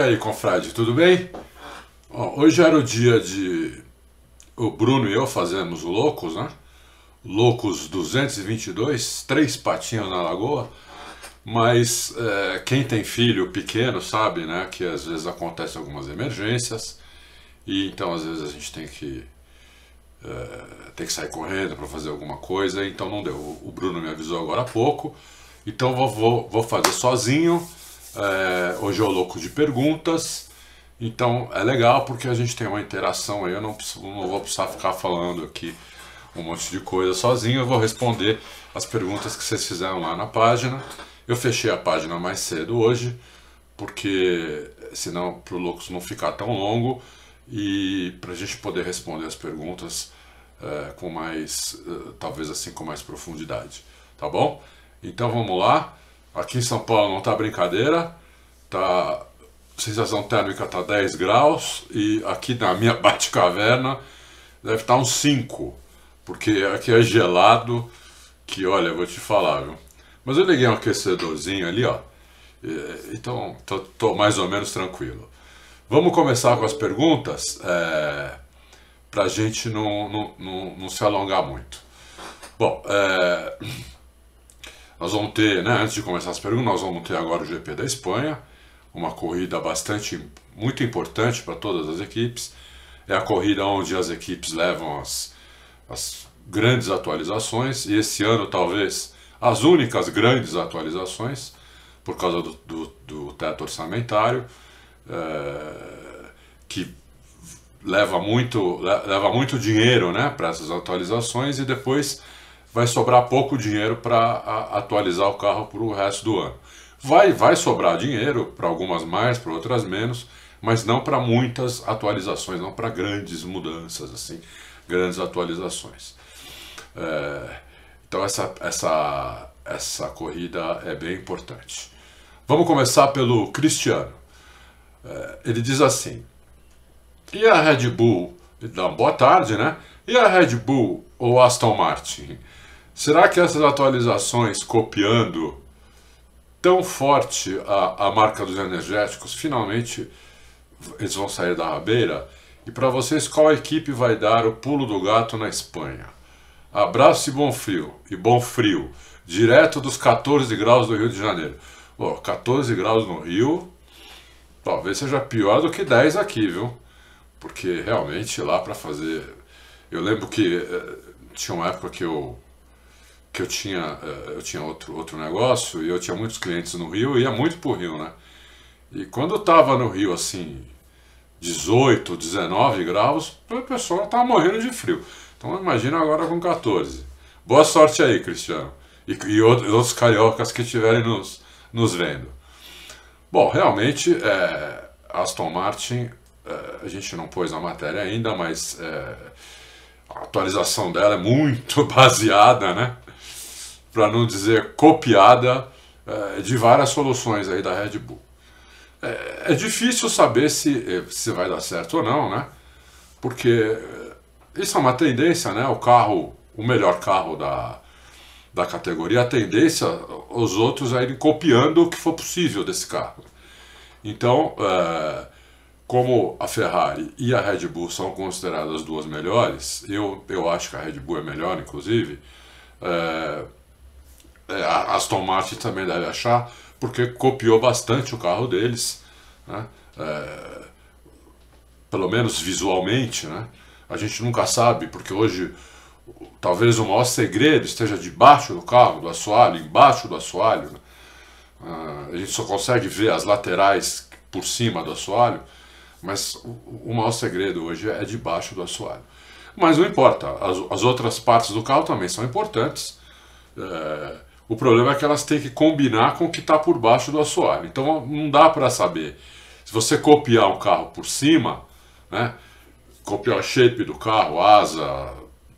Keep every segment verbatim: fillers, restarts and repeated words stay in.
E aí, confrade, tudo bem? Ó, hoje era o dia de... O Bruno e eu fazemos o Loucos, né? Loucos duzentos e vinte e dois, três patinhos na lagoa. Mas é, quem tem filho pequeno sabe, né? Que às vezes acontecem algumas emergências. E então às vezes a gente tem que... É, tem que sair correndo para fazer alguma coisa. Então não deu. O Bruno me avisou agora há pouco. Então vou, vou, vou fazer sozinho. É, hoje é o louco de perguntas, então é legal porque a gente tem uma interação aí, eu não, preciso, não vou precisar ficar falando aqui um monte de coisa sozinho, eu vou responder as perguntas que vocês fizeram lá na página. Eu fechei a página mais cedo hoje, porque senão pro Loucos não ficar tão longo e pra gente poder responder as perguntas é, com mais, talvez assim com mais profundidade, tá bom? Então vamos lá. Aqui em São Paulo não tá brincadeira, tá, sensação térmica tá dez graus e aqui na minha bate-caverna deve estar uns cinco, porque aqui é gelado, que olha, vou te falar, viu? Mas eu liguei um aquecedorzinho ali, ó, e, então tô, tô mais ou menos tranquilo. Vamos começar com as perguntas, é, pra gente não, não, não, não se alongar muito. Bom, é... Nós vamos ter, né, antes de começar as perguntas, nós vamos ter agora o G P da Espanha, uma corrida bastante, muito importante para todas as equipes. É a corrida onde as equipes levam as, as grandes atualizações, e esse ano talvez as únicas grandes atualizações, por causa do, do, do teto orçamentário, é, que leva muito, leva muito dinheiro, né, para essas atualizações e depois... vai sobrar pouco dinheiro para atualizar o carro para o resto do ano. Vai, vai sobrar dinheiro para algumas mais, para outras menos, mas não para muitas atualizações, não para grandes mudanças, assim, grandes atualizações. É, então essa, essa, essa corrida é bem importante. Vamos começar pelo Cristiano. É, ele diz assim, e a Red Bull, ele dá uma boa tarde, né? E a Red Bull ou Aston Martin? Será que essas atualizações copiando tão forte a, a marca dos energéticos, finalmente eles vão sair da rabeira? E para vocês, qual equipe vai dar o pulo do gato na Espanha? Abraço e bom frio, e bom frio, direto dos quatorze graus do Rio de Janeiro. Bom, quatorze graus no Rio, talvez seja pior do que dez aqui, viu? Porque realmente lá para fazer... Eu lembro que eh, tinha uma época que eu... que eu tinha, eu tinha outro, outro negócio, e eu tinha muitos clientes no Rio, eu ia muito pro Rio, né? E quando eu tava no Rio, assim, dezoito, dezenove graus, o pessoal tava morrendo de frio. Então imagina agora com quatorze. Boa sorte aí, Cristiano. E, e outros cariocas que estiverem nos, nos vendo. Bom, realmente, é, Aston Martin, é, a gente não pôs na matéria ainda, mas é, a atualização dela é muito baseada, né? Para não dizer copiada, é, de várias soluções aí da Red Bull. É, é difícil saber se, se vai dar certo ou não, né? Porque isso é uma tendência, né? O carro, o melhor carro da, da categoria, a tendência os outros a irem copiando o que for possível desse carro. Então, é, como a Ferrari e a Red Bull são consideradas as duas melhores, eu, eu acho que a Red Bull é melhor, inclusive... É, a Aston Martin também deve achar, porque copiou bastante o carro deles, né? É, pelo menos visualmente, né? A gente nunca sabe, porque hoje talvez o maior segredo esteja debaixo do carro, do assoalho, embaixo do assoalho, né? É, a gente só consegue ver as laterais por cima do assoalho, mas o, o maior segredo hoje é debaixo do assoalho. Mas não importa, as, as outras partes do carro também são importantes. É, o problema é que elas têm que combinar com o que está por baixo do assoalho. Então não dá para saber. Se você copiar um carro por cima, né, copiar o shape do carro, asa,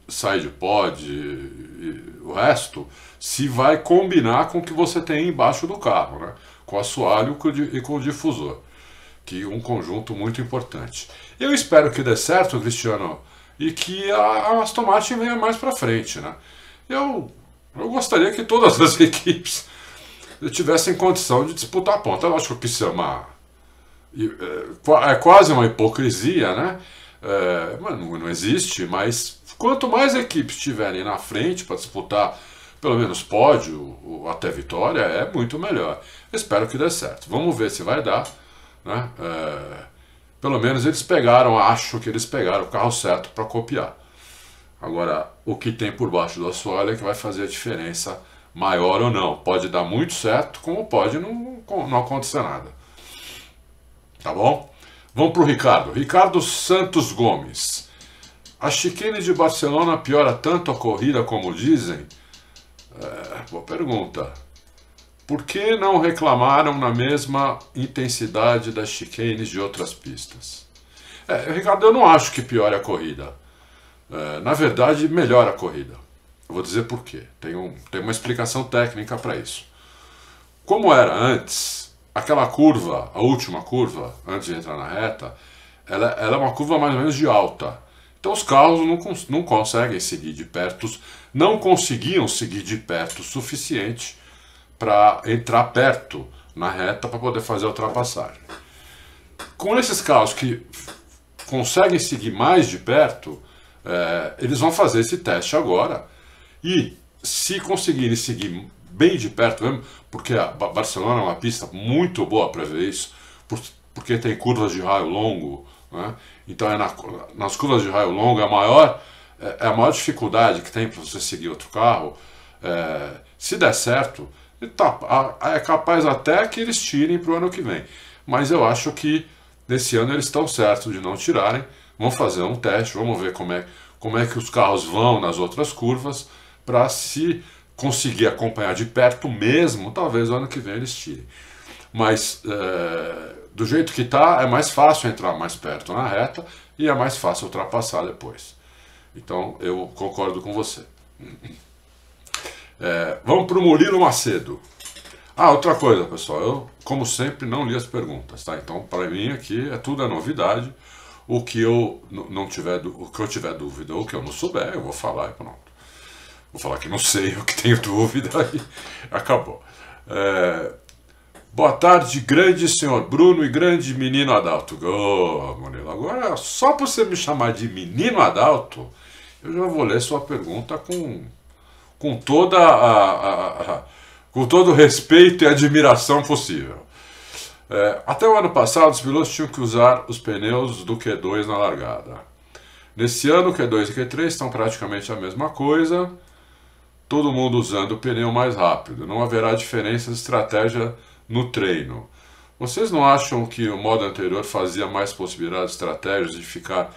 side pod e o resto, se vai combinar com o que você tem embaixo do carro, né, com o assoalho e com o difusor, que é um conjunto muito importante. Eu espero que dê certo, Cristiano, e que a Aston Martin venha mais para frente, né? Eu... Eu gostaria que todas as equipes tivessem condição de disputar a ponta. É lógico que isso é uma, É quase uma hipocrisia, né? É, não, não existe, mas quanto mais equipes estiverem na frente para disputar pelo menos pódio ou até vitória, é muito melhor. Espero que dê certo. Vamos ver se vai dar, né? É, pelo menos eles pegaram, acho que eles pegaram o carro certo para copiar. Agora, o que tem por baixo do assoalho é que vai fazer a diferença maior ou não. Pode dar muito certo, como pode não, não acontecer nada. Tá bom? Vamos para o Ricardo. Ricardo Santos Gomes. A chicane de Barcelona piora tanto a corrida como dizem? É, boa pergunta. Por que não reclamaram na mesma intensidade das chicanes de outras pistas? É, Ricardo, eu não acho que piore a corrida. É, na verdade, melhora a corrida. Eu vou dizer por quê. Tem, um, tem uma explicação técnica para isso. Como era antes, aquela curva, a última curva, antes de entrar na reta, ela, ela é uma curva mais ou menos de alta. Então os carros não, cons não conseguem seguir de perto, não conseguiam seguir de perto o suficiente para entrar perto na reta para poder fazer a ultrapassagem. Com esses carros que conseguem seguir mais de perto, é, eles vão fazer esse teste agora, e se conseguirem seguir bem de perto mesmo, porque a Barcelona é uma pista muito boa para ver isso, por, porque tem curvas de raio longo, né? Então é na, nas curvas de raio longo é a maior, é, é a maior dificuldade que tem para você seguir outro carro. É, se der certo, tá, é capaz até que eles tirem para o ano que vem, mas eu acho que nesse ano eles estão certos de não tirarem. Vamos fazer um teste, vamos ver como é, como é que os carros vão nas outras curvas, para se conseguir acompanhar de perto mesmo, talvez o ano que vem eles tirem. Mas é, do jeito que está, é mais fácil entrar mais perto na reta e é mais fácil ultrapassar depois. Então eu concordo com você. É, vamos para o Murilo Macedo. Ah, outra coisa, pessoal. Eu, como sempre, não li as perguntas, tá? Então, para mim aqui é tudo é novidade. O que eu não tiver, o que eu tiver dúvida ou o que eu não souber, eu vou falar e pronto. Vou falar que não sei, o que tenho dúvida e acabou. É, boa tarde, grande senhor Bruno e grande menino Adauto. Ô, Murilo, agora só por você me chamar de menino Adauto, eu já vou ler sua pergunta com... com toda a, a, a, com todo o respeito e admiração possível. É, até o ano passado, os pilotos tinham que usar os pneus do Q dois na largada. Nesse ano, o Q dois e Q três estão praticamente a mesma coisa, todo mundo usando o pneu mais rápido. Não haverá diferença de estratégia no treino. Vocês não acham que o modo anterior fazia mais possibilidades de estratégias de ficar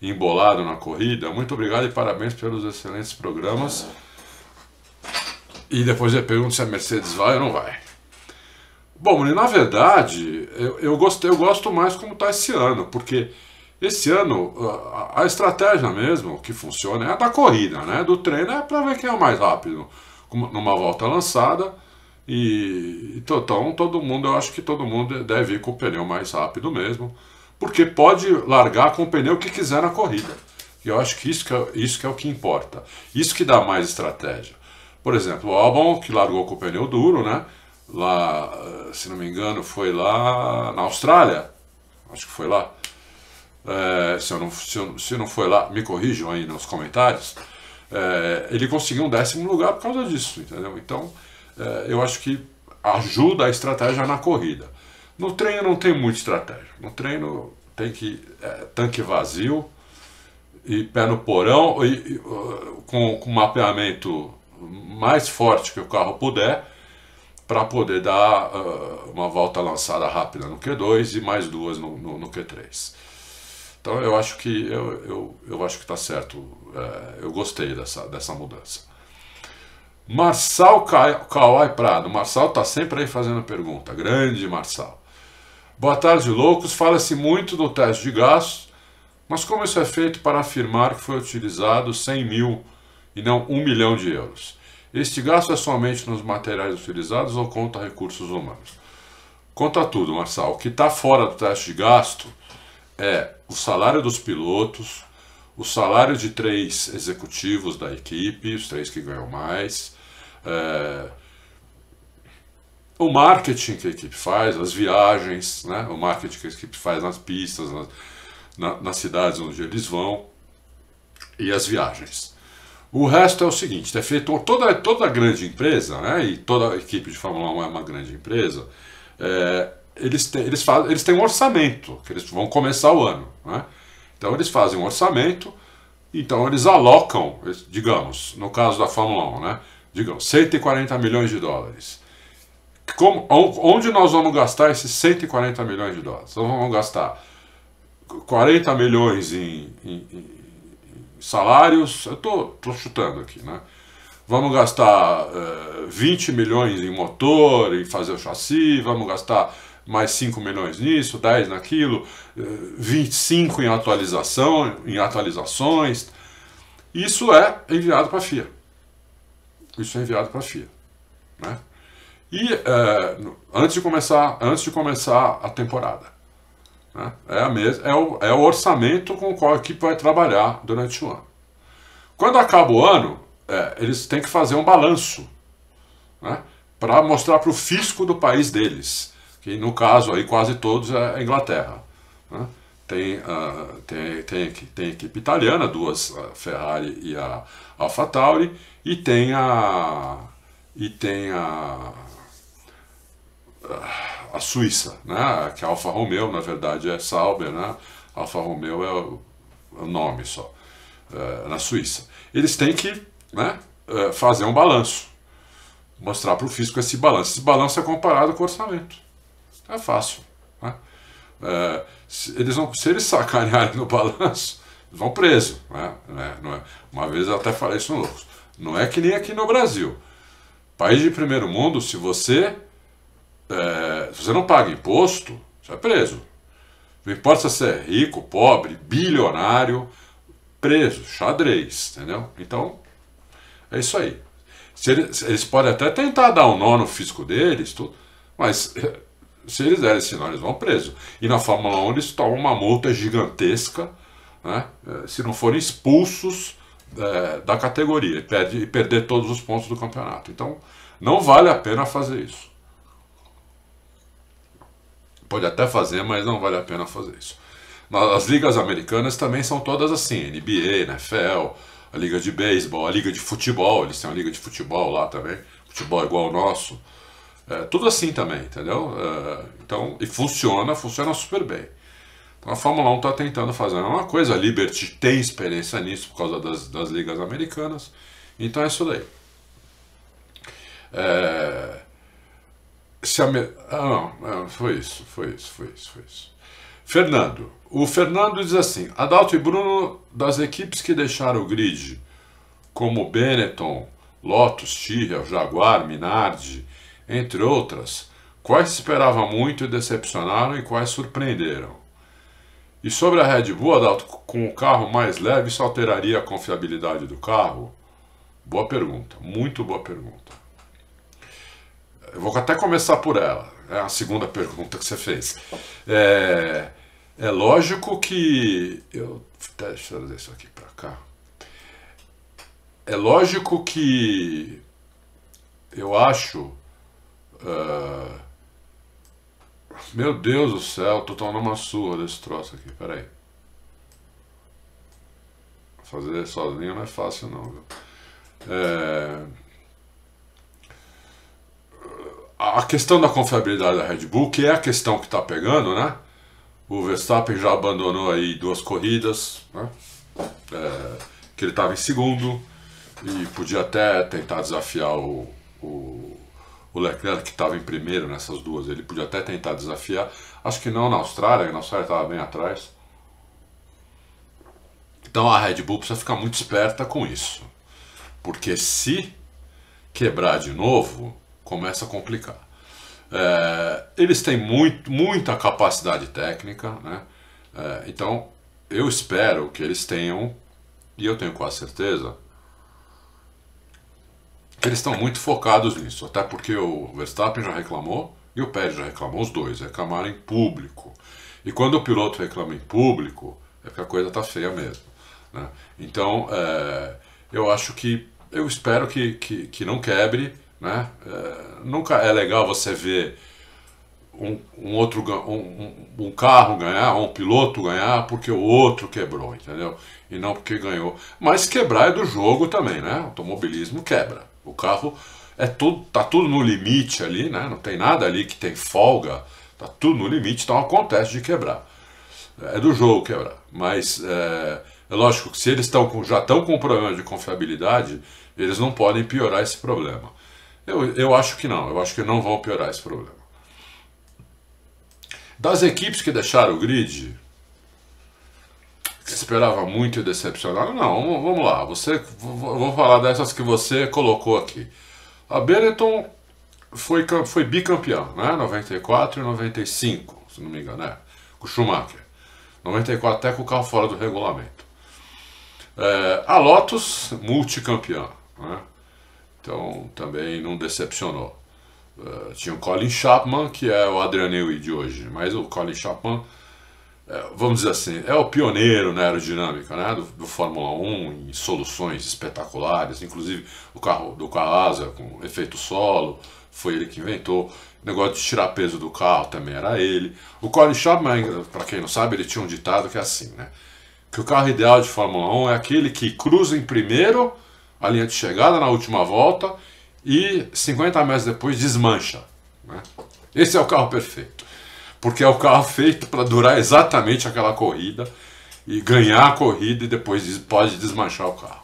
embolado na corrida? Muito obrigado e parabéns pelos excelentes programas. E depois eu pergunto se a Mercedes vai ou não vai. Bom, na verdade, eu, eu, gostei, eu gosto mais como está esse ano, porque esse ano a, a estratégia mesmo que funciona é a da corrida, né? Do treino é para ver quem é o mais rápido, numa volta lançada. E então todo mundo, eu acho que todo mundo deve ir com o pneu mais rápido mesmo, porque pode largar com o pneu que quiser na corrida. E eu acho que isso que é, isso que é o que importa, isso que dá mais estratégia. Por exemplo, o Albon, que largou com o pneu duro, né? Lá, se não me engano, foi lá na Austrália. Acho que foi lá. É, se, eu não, se, eu, se não foi lá, me corrijam aí nos comentários. É, ele conseguiu um décimo lugar por causa disso, entendeu? Então, é, eu acho que ajuda a estratégia na corrida. No treino não tem muita estratégia. No treino tem que é, tanque vazio e pé no porão, e, e, com, com mapeamento mais forte que o carro puder, para poder dar uh, uma volta lançada rápida no Q dois e mais duas no, no, no Q três. Então eu acho que eu, eu, eu acho que está certo. É, eu gostei dessa, dessa mudança. Marçal Kawai Prado. Marçal está sempre aí fazendo pergunta. Grande Marçal. Boa tarde, loucos. Fala-se muito do teste de gasto, mas como isso é feito para afirmar que foi utilizado cem mil e não um milhão de euros? Este gasto é somente nos materiais utilizados ou conta recursos humanos? Conta tudo, Marçal. O que está fora do teste de gasto é o salário dos pilotos, o salário de três executivos da equipe, os três que ganham mais, é, o marketing que a equipe faz, as viagens, né? O marketing que a equipe faz nas pistas, nas, na, nas cidades onde eles vão, e as viagens. O resto é o seguinte, é feito toda, toda grande empresa, né? E toda a equipe de Fórmula um é uma grande empresa, é, eles, te, eles, fazem, eles têm um orçamento, que eles vão começar o ano, né? Então eles fazem um orçamento, então eles alocam, digamos, no caso da Fórmula um, né? Digamos, cento e quarenta milhões de dólares. Como, onde nós vamos gastar esses cento e quarenta milhões de dólares? Nós vamos gastar quarenta milhões em, em, em salários, eu tô, tô chutando aqui, né? Vamos gastar uh, vinte milhões em motor, em fazer o chassi, vamos gastar mais cinco milhões nisso, dez naquilo, uh, vinte e cinco em atualização, em atualizações. Isso é enviado para a F I A. Isso é enviado para a F I A, né? E é, antes de começar, antes de começar a temporada, né? é, a mes é, o, é o orçamento com o qual a equipe vai trabalhar durante o ano. Quando acaba o ano, é, eles têm que fazer um balanço, né? Para mostrar para o fisco do país deles, que no caso aí quase todos é a Inglaterra, né? Tem, uh, tem, tem, tem equipe italiana, duas, a Ferrari e a Alfa Tauri, e tem a... e tem a... a Suíça, né? Que a Alfa Romeo, na verdade, é Sauber, né? Alfa Romeo é o, é o nome só, é, na Suíça. Eles têm que, né, é, fazer um balanço, mostrar para o fisco esse balanço. Esse balanço é comparado com o orçamento. É fácil, né? É, se, eles vão, se eles sacanearem no balanço, vão preso, né? Não é, uma vez eu até falei isso no Loucos. Não é que nem aqui no Brasil. País de primeiro mundo, se você... É, se você não paga imposto, você é preso. Não importa se você é rico, pobre, bilionário, preso, xadrez, entendeu? Então, é isso aí. Se eles, eles podem até tentar dar um nó no fisco deles, tudo, mas se eles derem esse nó, eles vão preso. E na Fórmula um eles tomam uma multa gigantesca, né, se não forem expulsos é, da categoria e, perde, e perder todos os pontos do campeonato. Então, não vale a pena fazer isso. Pode até fazer, mas não vale a pena fazer isso. As ligas americanas também são todas assim, N B A, N F L, a liga de beisebol, a liga de futebol, eles têm uma liga de futebol lá também, futebol igual ao nosso, é, tudo assim também, entendeu? É, então, e funciona, funciona super bem. Então a Fórmula um está tentando fazer a mesma coisa, a Liberty tem experiência nisso por causa das, das ligas americanas, então é isso daí. É... Se a me... ah, não, foi isso, foi isso, foi isso, foi isso. Fernando. O Fernando diz assim: Adauto e Bruno, das equipes que deixaram o grid, como Benetton, Lotus, Tyrrell, Jaguar, Minardi, entre outras, quais se esperava muito e decepcionaram e quais surpreenderam? E sobre a Red Bull, Adauto, com o carro mais leve, isso alteraria a confiabilidade do carro? Boa pergunta, muito boa pergunta. Eu vou até começar por ela, é a segunda pergunta que você fez. É, é lógico que... Eu, deixa eu trazer isso aqui para cá. É lógico que eu acho... Uh, meu Deus do céu, tô tomando uma surra desse troço aqui, peraí. Fazer sozinho não é fácil não, viu? É... A questão da confiabilidade da Red Bull, que é a questão que está pegando, né? O Verstappen já abandonou aí duas corridas, né? É, que ele estava em segundo e podia até tentar desafiar o, o, o Leclerc, que estava em primeiro nessas duas. Ele podia até tentar desafiar, acho que não na Austrália, na Austrália estava bem atrás. Então a Red Bull precisa ficar muito esperta com isso, porque se quebrar de novo... começa a complicar. É, eles têm muito, muita capacidade técnica, né? É, então, eu espero que eles tenham, e eu tenho quase certeza, que eles estão muito focados nisso, até porque o Verstappen já reclamou, e o Pérez já reclamou, os dois reclamaram em público. E quando o piloto reclama em público, é porque a coisa tá feia mesmo, né? Então, é, eu acho que, eu espero que, que, que não quebre, né? É, nunca é legal você ver um, um outro um, um carro ganhar, um piloto ganhar porque o outro quebrou, entendeu? E não porque ganhou. Mas quebrar é do jogo também, né? O automobilismo quebra. O carro é tudo, tá tudo no limite ali, né? Não tem nada ali que tem folga, tá tudo no limite, então acontece de quebrar. É do jogo quebrar. Mas é, é lógico que se eles tão com, já estão com um problema de confiabilidade, eles não podem piorar esse problema. Eu, eu acho que não, eu acho que não vão piorar esse problema. Das equipes que deixaram o grid, que esperava muito e decepcionaram, não, vamos lá, você, vou falar dessas que você colocou aqui. A Benetton foi, foi bicampeã, né? noventa e quatro e noventa e cinco, se não me engano, né? Com o Schumacher. noventa e quatro até com o carro fora do regulamento. É, a Lotus, multicampeã, né? Então também não decepcionou. Uh, tinha o Colin Chapman, que é o Adrian Newey de hoje, mas o Colin Chapman, é, vamos dizer assim, é o pioneiro na aerodinâmica, né, do, do Fórmula um, em soluções espetaculares, inclusive o carro do Asa com efeito solo, foi ele que inventou, o negócio de tirar peso do carro também era ele. O Colin Chapman, para quem não sabe, ele tinha um ditado que é assim, né, que o carro ideal de Fórmula um é aquele que cruza em primeiro a linha de chegada na última volta e cinquenta metros depois desmancha, né? Esse é o carro perfeito, porque é o carro feito para durar exatamente aquela corrida e ganhar a corrida e depois pode desmanchar o carro,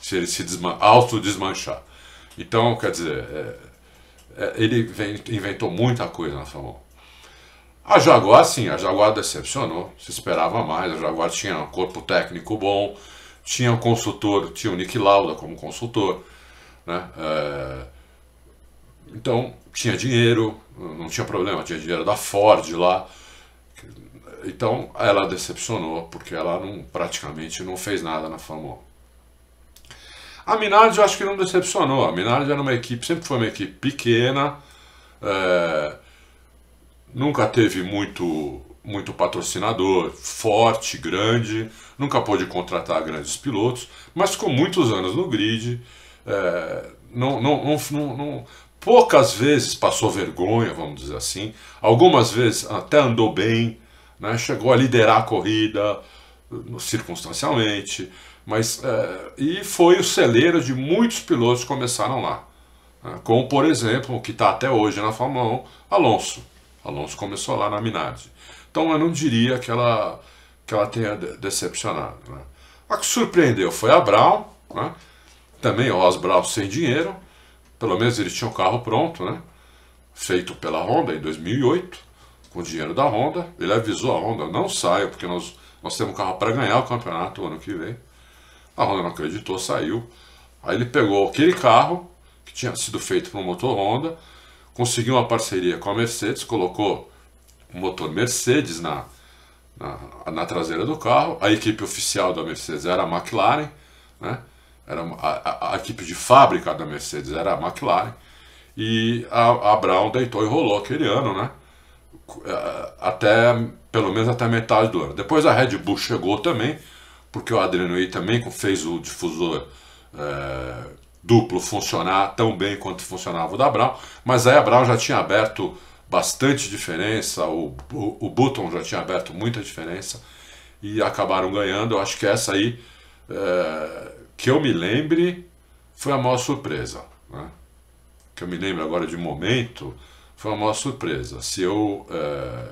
se ele se autodesmanchar. Então, quer dizer, é, é, ele vem, inventou muita coisa na Fórmula um. A Jaguar, sim, a Jaguar decepcionou, se esperava mais, a Jaguar tinha um corpo técnico bom, tinha um consultor, tinha o Nick Lauda como consultor, né? É, então tinha dinheiro, não tinha problema, tinha dinheiro da Ford lá, então ela decepcionou, porque ela não, praticamente não fez nada na Fórmula um. A Minardi eu acho que não decepcionou, a Minardi era uma equipe, sempre foi uma equipe pequena, é, nunca teve muito... muito patrocinador, forte, grande, nunca pôde contratar grandes pilotos, mas ficou muitos anos no grid, é, não, não, não, não, não, poucas vezes passou vergonha, vamos dizer assim, algumas vezes até andou bem, né, chegou a liderar a corrida, circunstancialmente, mas, é, e foi o celeiro de muitos pilotos que começaram lá, né, como por exemplo, o que está até hoje na Fórmula um, Alonso, Alonso começou lá na Minardi. Então eu não diria que ela, que ela tenha decepcionado, né? A que surpreendeu foi a Braun, né? Também o Os Braun sem dinheiro, pelo menos eles tinham um carro pronto, né? Feito pela Honda em dois mil e oito, com dinheiro da Honda. Ele avisou a Honda, não saia, porque nós, nós temos um carro para ganhar o campeonato ano que vem. A Honda não acreditou, saiu. Aí ele pegou aquele carro, que tinha sido feito para o motor Honda, conseguiu uma parceria com a Mercedes, colocou o motor Mercedes na, na, na traseira do carro. A equipe oficial da Mercedes era a McLaren, né? Era a, a, a equipe de fábrica da Mercedes era a McLaren. E a, a Braun deitou e rolou aquele ano, né? Até, pelo menos até metade do ano. Depois a Red Bull chegou também, porque o Adrian Newey também fez o difusor é, duplo funcionar tão bem quanto funcionava o da Braun. Mas aí a Braun já tinha aberto bastante diferença, o, o, o Button já tinha aberto muita diferença e acabaram ganhando. Eu acho que essa aí, é, que eu me lembre, foi a maior surpresa, né? Que eu me lembro agora de momento, foi a maior surpresa. Se eu, é,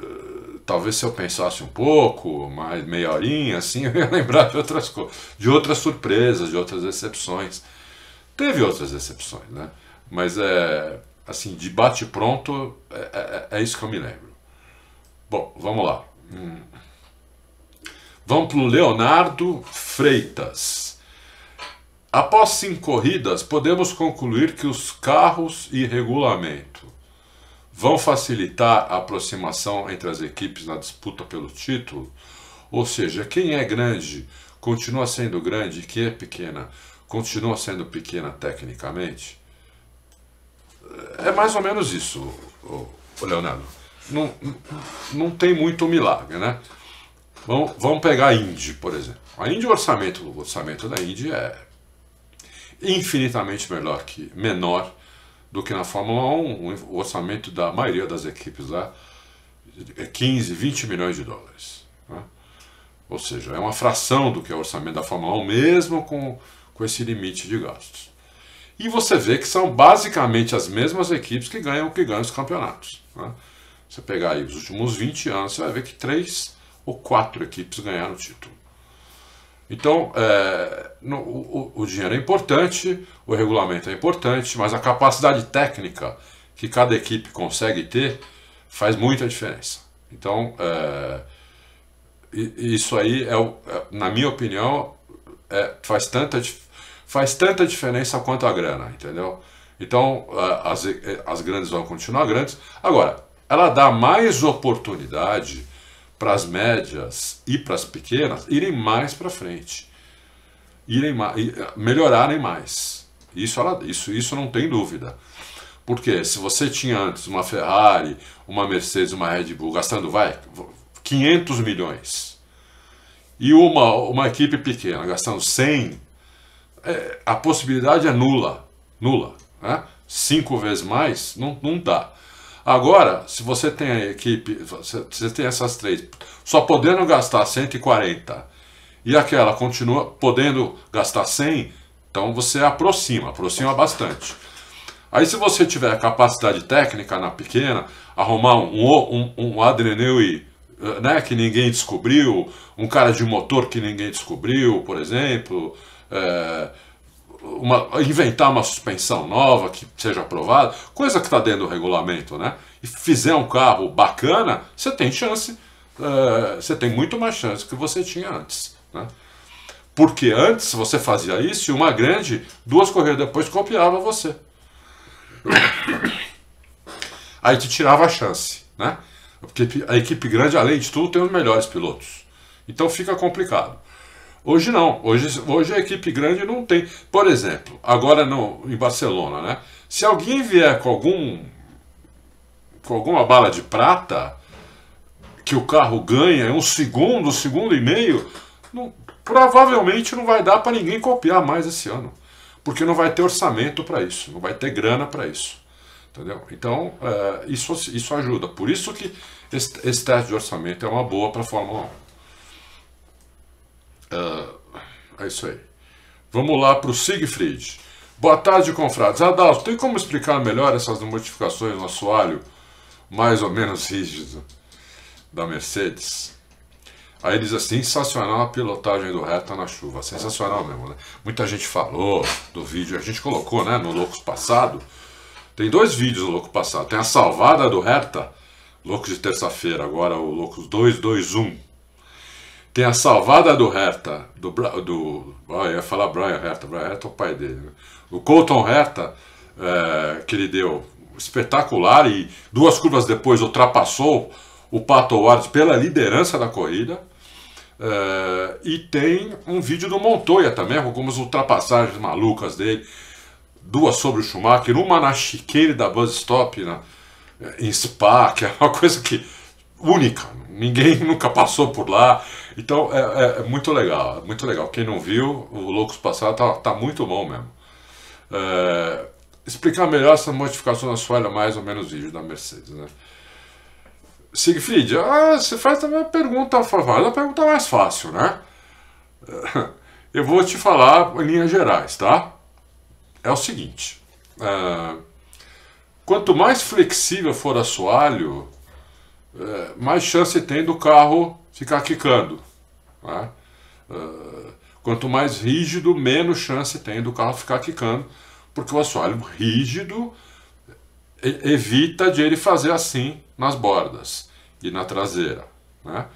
é, talvez se eu pensasse um pouco, mais meia horinha, assim, eu ia lembrar de outras coisas, de outras surpresas, de outras decepções. Teve outras decepções, né? Mas é... assim, de bate-pronto, é, é, é isso que eu me lembro. Bom, vamos lá. Hum. Vamos para o Leonardo Freitas. Após cinco corridas, podemos concluir que os carros e regulamento vão facilitar a aproximação entre as equipes na disputa pelo título? Ou seja, quem é grande continua sendo grande e quem é pequena continua sendo pequena tecnicamente? É mais ou menos isso, Leonardo. Não, não tem muito milagre, né? Vamos, vamos pegar a Indy, por exemplo. A Indy, o orçamento, o orçamento da Indy é infinitamente melhor que, menor do que na Fórmula um. O orçamento da maioria das equipes lá é quinze, vinte milhões de dólares. Né? Ou seja, é uma fração do que é o orçamento da Fórmula um, mesmo com, com esse limite de gastos. E você vê que são basicamente as mesmas equipes que ganham, que ganham os campeonatos. Né? Você pegar aí os últimos vinte anos, você vai ver que três ou quatro equipes ganharam o título. Então, é, no, o, o dinheiro é importante, o regulamento é importante, mas a capacidade técnica que cada equipe consegue ter faz muita diferença. Então, é, isso aí, é, é, na minha opinião, é, faz, tanta, faz tanta diferença quanto a grana, entendeu? Então, é, as, as grandes vão continuar grandes. Agora, ela dá mais oportunidade para as médias e para as pequenas irem mais para frente, irem mais, melhorarem mais. Isso, ela, isso, isso não tem dúvida. Porque se você tinha antes uma Ferrari, uma Mercedes, uma Red Bull gastando vai, quinhentos milhões, e uma, uma equipe pequena gastando cem, é, a possibilidade é nula, nula, né? Cinco vezes mais não, não dá. Agora, se você tem a equipe, você tem essas três, só podendo gastar cento e quarenta, e aquela continua podendo gastar cem, então você aproxima, aproxima bastante. Aí se você tiver a capacidade técnica na pequena, arrumar um, um, um Adrian Newey, né, que ninguém descobriu, um cara de motor que ninguém descobriu, por exemplo, é, Uma, inventar uma suspensão nova que seja aprovada, coisa que está dentro do regulamento, né? E fizer um carro bacana, você tem chance, uh, você tem muito mais chance que você tinha antes, né? Porque antes você fazia isso e uma grande, duas corridas depois copiava você. Aí te tirava a chance, né? Porque a equipe grande, além de tudo, tem os melhores pilotos. Então fica complicado. Hoje não, hoje, hoje a equipe grande não tem. Por exemplo, agora no, em Barcelona, né? Se alguém vier com, algum, com alguma bala de prata, que o carro ganha um segundo, um segundo e meio, não, provavelmente não vai dar para ninguém copiar mais esse ano. Porque não vai ter orçamento para isso, não vai ter grana para isso. Entendeu? Então, é, isso, isso ajuda. Por isso que esse, esse teste de orçamento é uma boa para a Fórmula um. Uh, é isso aí. Vamos lá para o Siegfried. Boa tarde, confrades. Adauto, tem como explicar melhor essas modificações no assoalho mais ou menos rígido da Mercedes? Aí ele diz assim: sensacional a pilotagem do Herta na chuva. Sensacional mesmo, né? Muita gente falou do vídeo, a gente colocou, né, no Loucos Passado. Tem dois vídeos no Loucos Passado. Tem a salvada do Herta, Loucos de terça-feira, agora o Loucos dois dois um. Tem a salvada do Herta, do, do ah, eu ia falar Brian Herta, Brian Herta é o pai dele, né? O Colton Herta, é, que ele deu espetacular e duas curvas depois ultrapassou o Pato Ward pela liderança da corrida. É, e tem um vídeo do Montoya também, com algumas ultrapassagens malucas dele, duas sobre o Schumacher, uma na chicane da Buzz Stop, na, em Spa, que é uma coisa que única, ninguém nunca passou por lá. Então é, é, é muito legal, é muito legal. Quem não viu, o Loucos Passado tá, tá muito bom mesmo. É, explicar melhor essa modificação na assoalho mais ou menos vídeo da Mercedes, né? Siegfried, ah, você faz também a pergunta, faz a pergunta mais fácil, né? Eu vou te falar em linhas gerais, tá? É o seguinte, é, quanto mais flexível for o assoalho, é, mais chance tem do carro ficar quicando, né? uh, Quanto mais rígido, menos chance tem do carro ficar quicando, porque o assoalho rígido evita de ele fazer assim nas bordas e na traseira, né?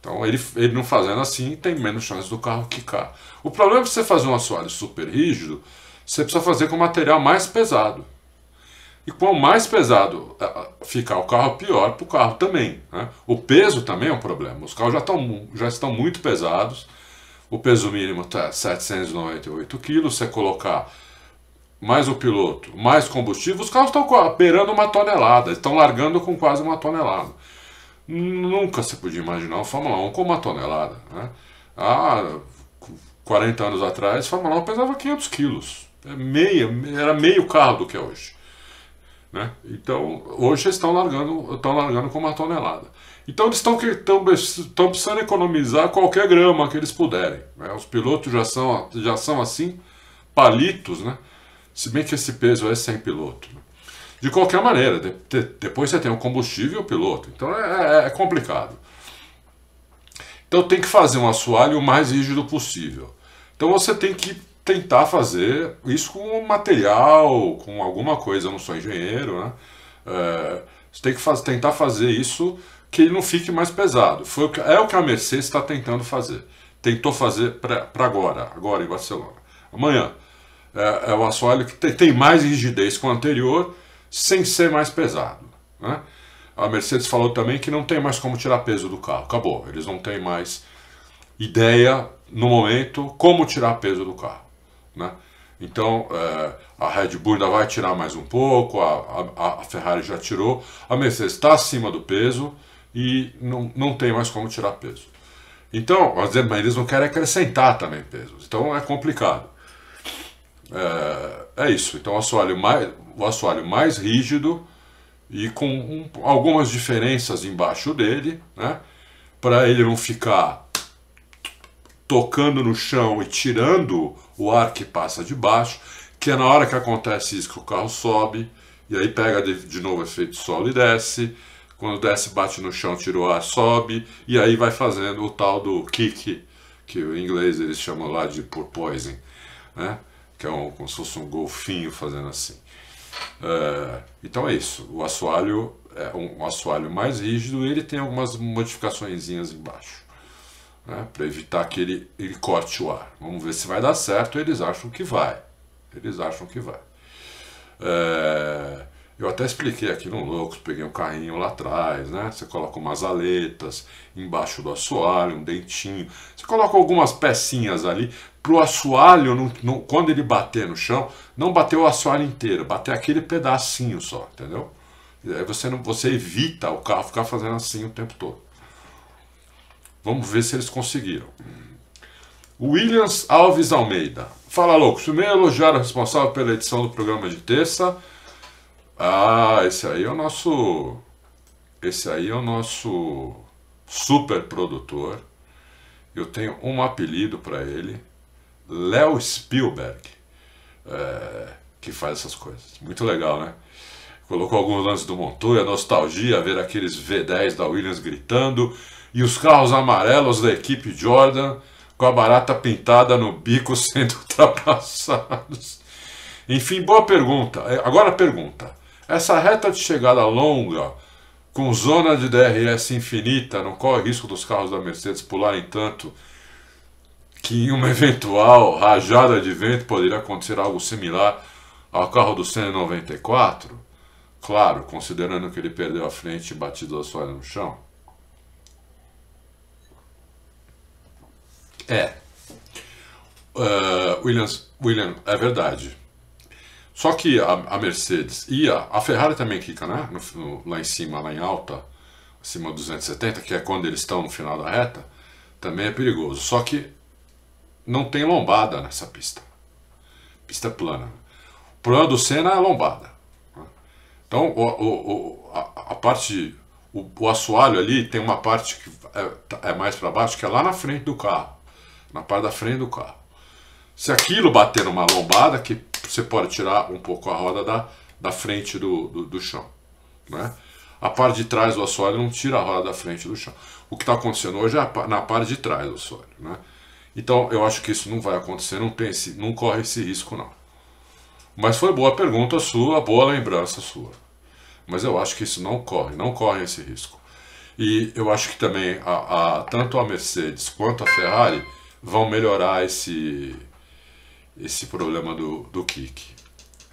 Então ele, ele não fazendo assim, tem menos chance do carro quicar. O problema é que você fazer um assoalho super rígido, você precisa fazer com material mais pesado. E quanto mais pesado ficar o carro, pior para o carro também, né? O peso também é um problema. Os carros já, tão, já estão muito pesados. O peso mínimo está setecentos e noventa e oito quilos. Você colocar mais o piloto, mais combustível, os carros estão beirando uma tonelada. Estão largando com quase uma tonelada. Nunca se podia imaginar uma Fórmula um com uma tonelada, né? Há quarenta anos atrás, a Fórmula um pesava quinhentos quilos. meia, era meio carro do que é hoje, né? Então hoje eles estão largando, estão largando com uma tonelada. Então eles estão estão precisando economizar qualquer grama que eles puderem, né? Os pilotos já são já são assim palitos, né? Se bem que esse peso é sem piloto, né? De qualquer maneira, de, de, depois você tem o combustível e o piloto, então é, é, é complicado. Então tem que fazer um assoalho o mais rígido possível. Então você tem que tentar fazer isso com material, com alguma coisa, eu não sou engenheiro, né? É, você tem que faz, tentar fazer isso que ele não fique mais pesado. Foi, é o que a Mercedes está tentando fazer. Tentou fazer para agora, agora em Barcelona. Amanhã é, é o assoalho que tem, tem mais rigidez que o anterior, sem ser mais pesado, né? A Mercedes falou também que não tem mais como tirar peso do carro. Acabou, eles não têm mais ideia, no momento, como tirar peso do carro, né? Então, é, a Red Bull ainda vai tirar mais um pouco, a, a, a Ferrari já tirou, a Mercedes está acima do peso e não, não tem mais como tirar peso. Então, mas eles não querem acrescentar também peso, então é complicado. É, é isso, então o assoalho mais, o assoalho mais rígido, e com um, algumas diferenças embaixo dele, né? Para ele não ficar tocando no chão e tirando o ar que passa de baixo, que é na hora que acontece isso que o carro sobe, e aí pega de, de novo efeito solo e desce, quando desce bate no chão, tira o ar, sobe, e aí vai fazendo o tal do kick, que em inglês eles chamam lá de porpoising, né? Que é um, como se fosse um golfinho fazendo assim. É, então é isso, o assoalho é um, um assoalho mais rígido, ele tem algumas modificaçõezinhas embaixo, né, para evitar que ele, ele corte o ar. Vamos ver se vai dar certo, eles acham que vai, eles acham que vai. É, eu até expliquei aqui no Loucos, peguei um carrinho lá atrás, né, você coloca umas aletas embaixo do assoalho, um dentinho, você coloca algumas pecinhas ali, para o assoalho, não, não, quando ele bater no chão, não bater o assoalho inteiro, bater aquele pedacinho só, entendeu? E aí você, não, você evita o carro ficar fazendo assim o tempo todo. Vamos ver se eles conseguiram. Williams Alves Almeida. Fala, Loucos. Primeiro, elogiar o responsável pela edição do programa de terça. Ah, esse aí é o nosso... Esse aí é o nosso super produtor. Eu tenho um apelido para ele. Léo Spielberg, é, que faz essas coisas. Muito legal, né? Colocou alguns lances do Montoya, nostalgia, ver aqueles V dez da Williams gritando, e os carros amarelos da equipe Jordan, com a barata pintada no bico sendo ultrapassados. Enfim, boa pergunta. Agora a pergunta. Essa reta de chegada longa, com zona de D R S infinita, não corre risco dos carros da Mercedes pularem tanto que em uma eventual rajada de vento poderia acontecer algo similar ao carro do Senna noventa e quatro? Claro, considerando que ele perdeu a frente e batido a soalha no chão. É. Uh, Williams, William, é verdade. Só que a, a Mercedes e a, a Ferrari também fica, né? No, no, lá em cima, lá em alta, acima de duzentos e setenta, que é quando eles estão no final da reta, também é perigoso. Só que não tem lombada nessa pista. Pista plana. O problema do Senna é a lombada. Então, o, o, a, a parte... O, o assoalho ali tem uma parte que é, é mais para baixo, que é lá na frente do carro. Na parte da frente do carro. Se aquilo bater numa lombada, que você pode tirar um pouco a roda da, da frente do, do, do chão, né? A parte de trás do assoalho não tira a roda da frente do chão. O que está acontecendo hoje é na parte de trás do assoalho, né? Então, eu acho que isso não vai acontecer, não, tem esse, não corre esse risco, não. Mas foi boa pergunta sua, boa lembrança sua. Mas eu acho que isso não corre, não corre esse risco. E eu acho que também, a, a, tanto a Mercedes quanto a Ferrari vão melhorar esse, esse problema do, do kick.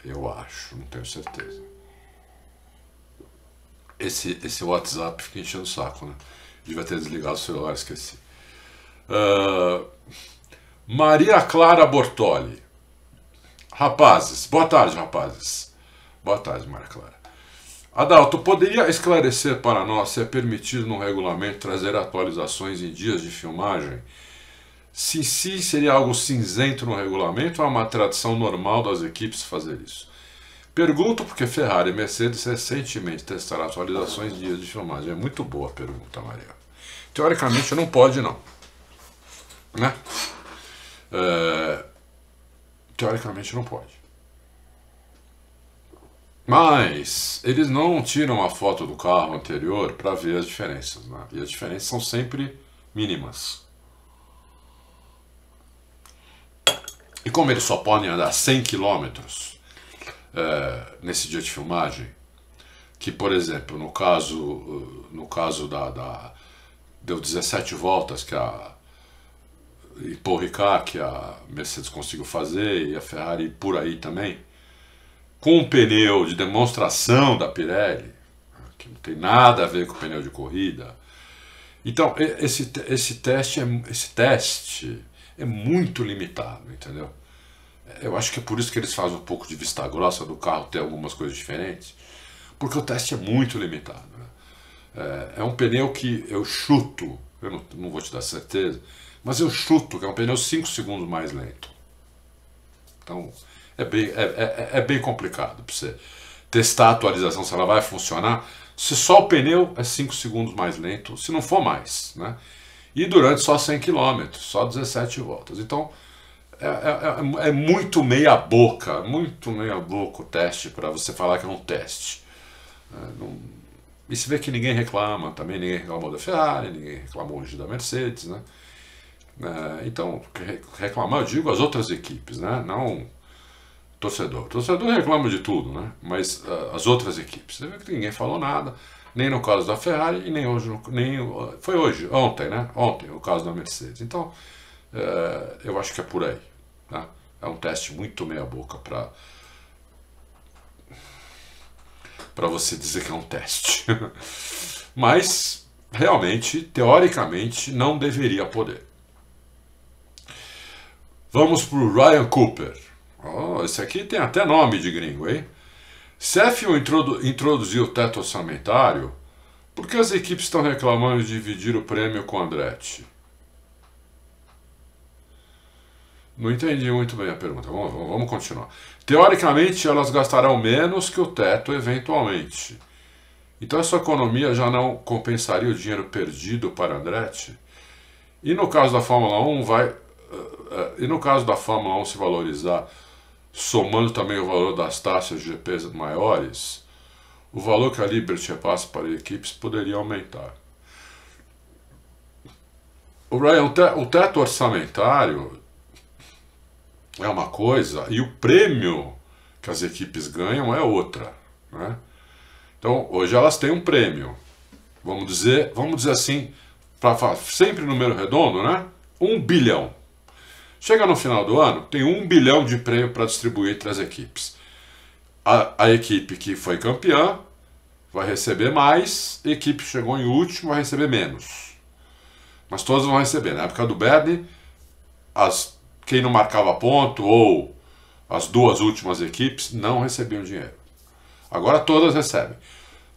Eu acho, não tenho certeza. Esse, esse WhatsApp fica enchendo o saco, né? Devia ter desligado o celular, esqueci. Uh, Maria Clara Bortoli. Rapazes, boa tarde, rapazes. Boa tarde, Maria Clara. Adauto, poderia esclarecer para nós se é permitido no regulamento trazer atualizações em dias de filmagem? Sissi seria algo cinzento no regulamento ou é uma tradição normal das equipes fazer isso? Pergunto porque Ferrari e Mercedes recentemente testaram atualizações de dias de filmagem. É muito boa a pergunta, Maria. Teoricamente não pode, não. Né? É... Teoricamente não pode. Mas eles não tiram a foto do carro anterior para ver as diferenças, né? E as diferenças são sempre mínimas. E como eles só podem andar cem quilômetros é, nesse dia de filmagem, que, por exemplo, no caso, no caso da, da... deu dezessete voltas que a e Paul Ricard, que a Mercedes conseguiu fazer, e a Ferrari por aí também, com um pneu de demonstração da Pirelli, que não tem nada a ver com o pneu de corrida. Então, esse, esse, teste, é, esse teste é muito limitado, entendeu? Eu acho que é por isso que eles fazem um pouco de vista grossa do carro ter algumas coisas diferentes, porque o teste é muito limitado, né? É, é um pneu que eu chuto, eu não, não vou te dar certeza, mas eu chuto que é um pneu cinco segundos mais lento. Então é bem, é, é, é bem complicado para você testar a atualização, se ela vai funcionar, se só o pneu é cinco segundos mais lento, se não for mais, né? E durante só cem quilômetros, só dezessete voltas. Então é, é, é muito meia boca, muito meia boca o teste para você falar que é um teste. É, não... E se vê que ninguém reclama, também ninguém reclamou da Ferrari, ninguém reclamou hoje da Mercedes, né? Então, reclamar, eu digo, as outras equipes, né? Não torcedor. Torcedor reclama de tudo, né? Mas uh, as outras equipes. Você vê que ninguém falou nada, nem no caso da Ferrari e nem hoje. No, nem, foi hoje, ontem, né? Ontem, o caso da Mercedes. Então, uh, eu acho que é por aí. Né? É um teste muito meia-boca para para você dizer que é um teste. Mas, realmente, teoricamente, não deveria poder. Vamos para o Ryan Cooper. Oh, esse aqui tem até nome de gringo, hein? Se a F um introdu introduziu o teto orçamentário, por que as equipes estão reclamando de dividir o prêmio com Andretti? Não entendi muito bem a pergunta. Vamos, vamos continuar. Teoricamente, elas gastarão menos que o teto, eventualmente. Então, essa economia já não compensaria o dinheiro perdido para Andretti? E no caso da Fórmula um, vai... E no caso da Fórmula um se valorizar, somando também o valor das taxas de G Ps maiores, o valor que a Liberty repassa para equipes poderia aumentar. O, Ryan, o teto orçamentário é uma coisa e o prêmio que as equipes ganham é outra, né? Então, hoje elas têm um prêmio, vamos dizer, vamos dizer assim, para sempre número redondo, né? Um bilhão. Chega no final do ano, tem um bilhão de prêmio para distribuir entre as equipes. A, a equipe que foi campeã vai receber mais, a equipe que chegou em último vai receber menos. Mas todos vão receber. Na época do Bernie, as, quem não marcava ponto ou as duas últimas equipes não recebiam dinheiro. Agora todas recebem.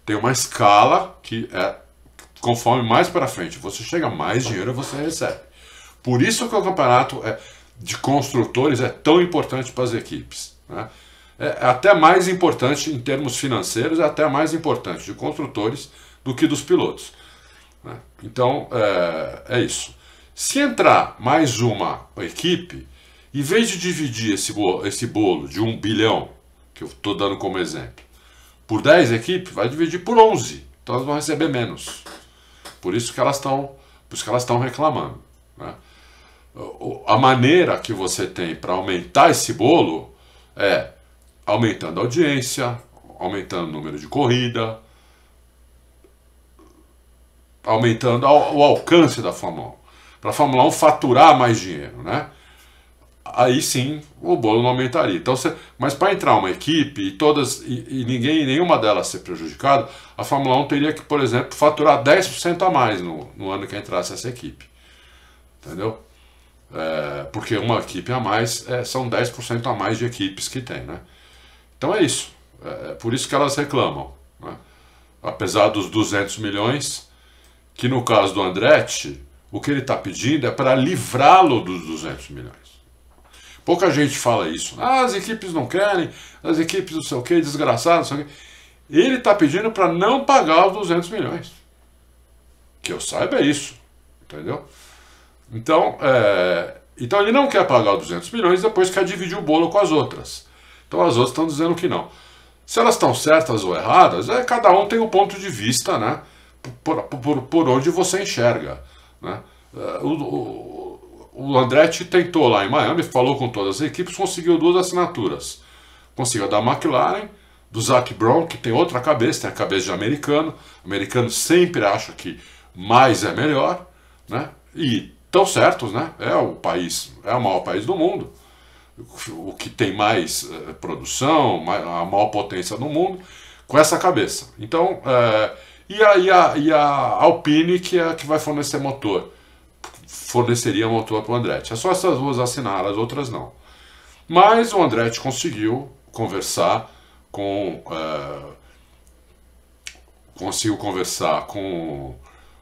Tem uma escala que é conforme mais para frente você chega, mais dinheiro você recebe. Por isso que o campeonato é... de construtores é tão importante para as equipes, né? É até mais importante em termos financeiros, é até mais importante de construtores do que dos pilotos, né? Então é, é isso. Se entrar mais uma equipe, em vez de dividir esse bolo, esse bolo de um bilhão, que eu estou dando como exemplo, por dez equipes, vai dividir por onze, então elas vão receber menos. Por isso que elas estão, por isso que elas estão reclamando, né? A maneira que você tem para aumentar esse bolo é aumentando a audiência, aumentando o número de corrida, aumentando o alcance da Fórmula um. Para a Fórmula um faturar mais dinheiro, né? Aí sim o bolo não aumentaria. Então, você... Mas para entrar uma equipe e todas e, e ninguém, nenhuma delas ser prejudicada, a Fórmula um teria que, por exemplo, faturar dez por cento a mais no, no ano que entrasse essa equipe. Entendeu? É, porque uma equipe a mais é, são dez por cento a mais de equipes que tem, né? Então é isso, é, é por isso que elas reclamam, né? Apesar dos duzentos milhões, que no caso do Andretti, O que ele está pedindo é para livrá-lo dos duzentos milhões. Pouca gente fala isso. Ah, as equipes não querem, as equipes não sei o que, desgraçado, não sei o que. Ele está pedindo para não pagar os duzentos milhões. Que eu saiba é isso, entendeu? Então, é... então ele não quer pagar os duzentos milhões, depois quer dividir o bolo com as outras. Então as outras estão dizendo que não. Se elas estão certas ou erradas, é, cada um tem um ponto de vista, né? Por, por, por onde você enxerga, né? O, o, o Andretti tentou lá em Miami, falou com todas as equipes, conseguiu duas assinaturas. Conseguiu da McLaren, do Zac Brown, que tem outra cabeça, tem a cabeça de americano. O americano sempre acha que mais é melhor, né? E estão certos, né? É o país, é o maior país do mundo, o que tem mais eh, produção, a maior potência do mundo, com essa cabeça. Então, eh, e, a, e, a, e a Alpine, que é a que vai fornecer motor, forneceria motor para o Andretti. É só essas duas assinaram, as outras não. Mas o Andretti conseguiu conversar com... Eh, conseguiu conversar com...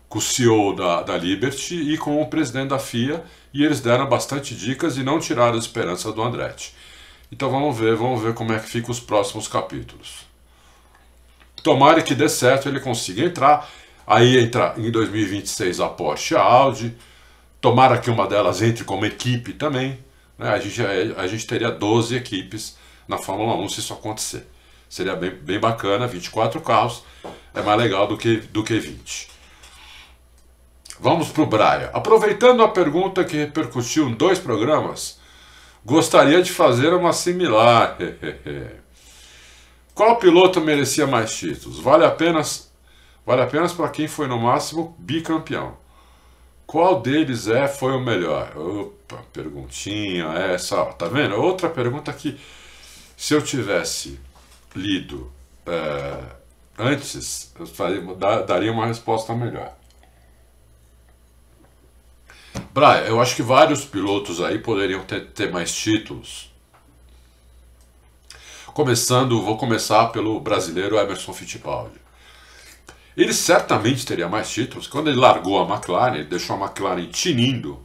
com o C E O da, da Liberty e com o presidente da F I A, e eles deram bastante dicas e não tiraram a esperança do Andretti. Então vamos ver, vamos ver como é que ficam os próximos capítulos. Tomara que dê certo, ele consiga entrar, aí entra em dois mil e vinte e seis a Porsche e a Audi, tomara que uma delas entre como equipe também, né? a, gente, a gente teria doze equipes na Fórmula um se isso acontecer. Seria bem, bem bacana, vinte e quatro carros, é mais legal do que, do que vinte. Vamos para o Braia. Aproveitando a pergunta que repercutiu em dois programas, gostaria de fazer uma similar. Qual piloto merecia mais títulos? Vale apenas, vale apenas para quem foi no máximo bicampeão. Qual deles é foi o melhor? Opa, perguntinha essa. Tá vendo? Outra pergunta que, se eu tivesse lido é, antes, eu faria, daria uma resposta melhor. Braia, eu acho que vários pilotos aí poderiam ter, ter mais títulos. Começando, vou começar pelo brasileiro Emerson Fittipaldi. Ele certamente teria mais títulos. Quando ele largou a McLaren, ele deixou a McLaren tinindo.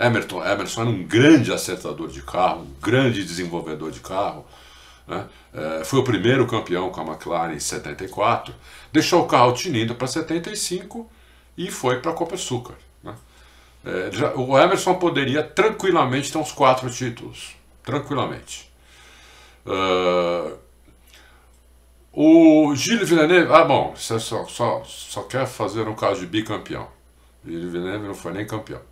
Emerson, Emerson era um grande acertador de carro, um grande desenvolvedor de carro, né? É, foi o primeiro campeão com a McLaren em setenta e quatro. Deixou o carro tinindo para setenta e cinco e foi para a Copa Açúcar. É, já, o Emerson poderia tranquilamente ter uns quatro títulos, tranquilamente. Uh, o Gilles Villeneuve, ah bom, você só, só, só quer fazer um caso de bicampeão. Gilles Villeneuve não foi nem campeão.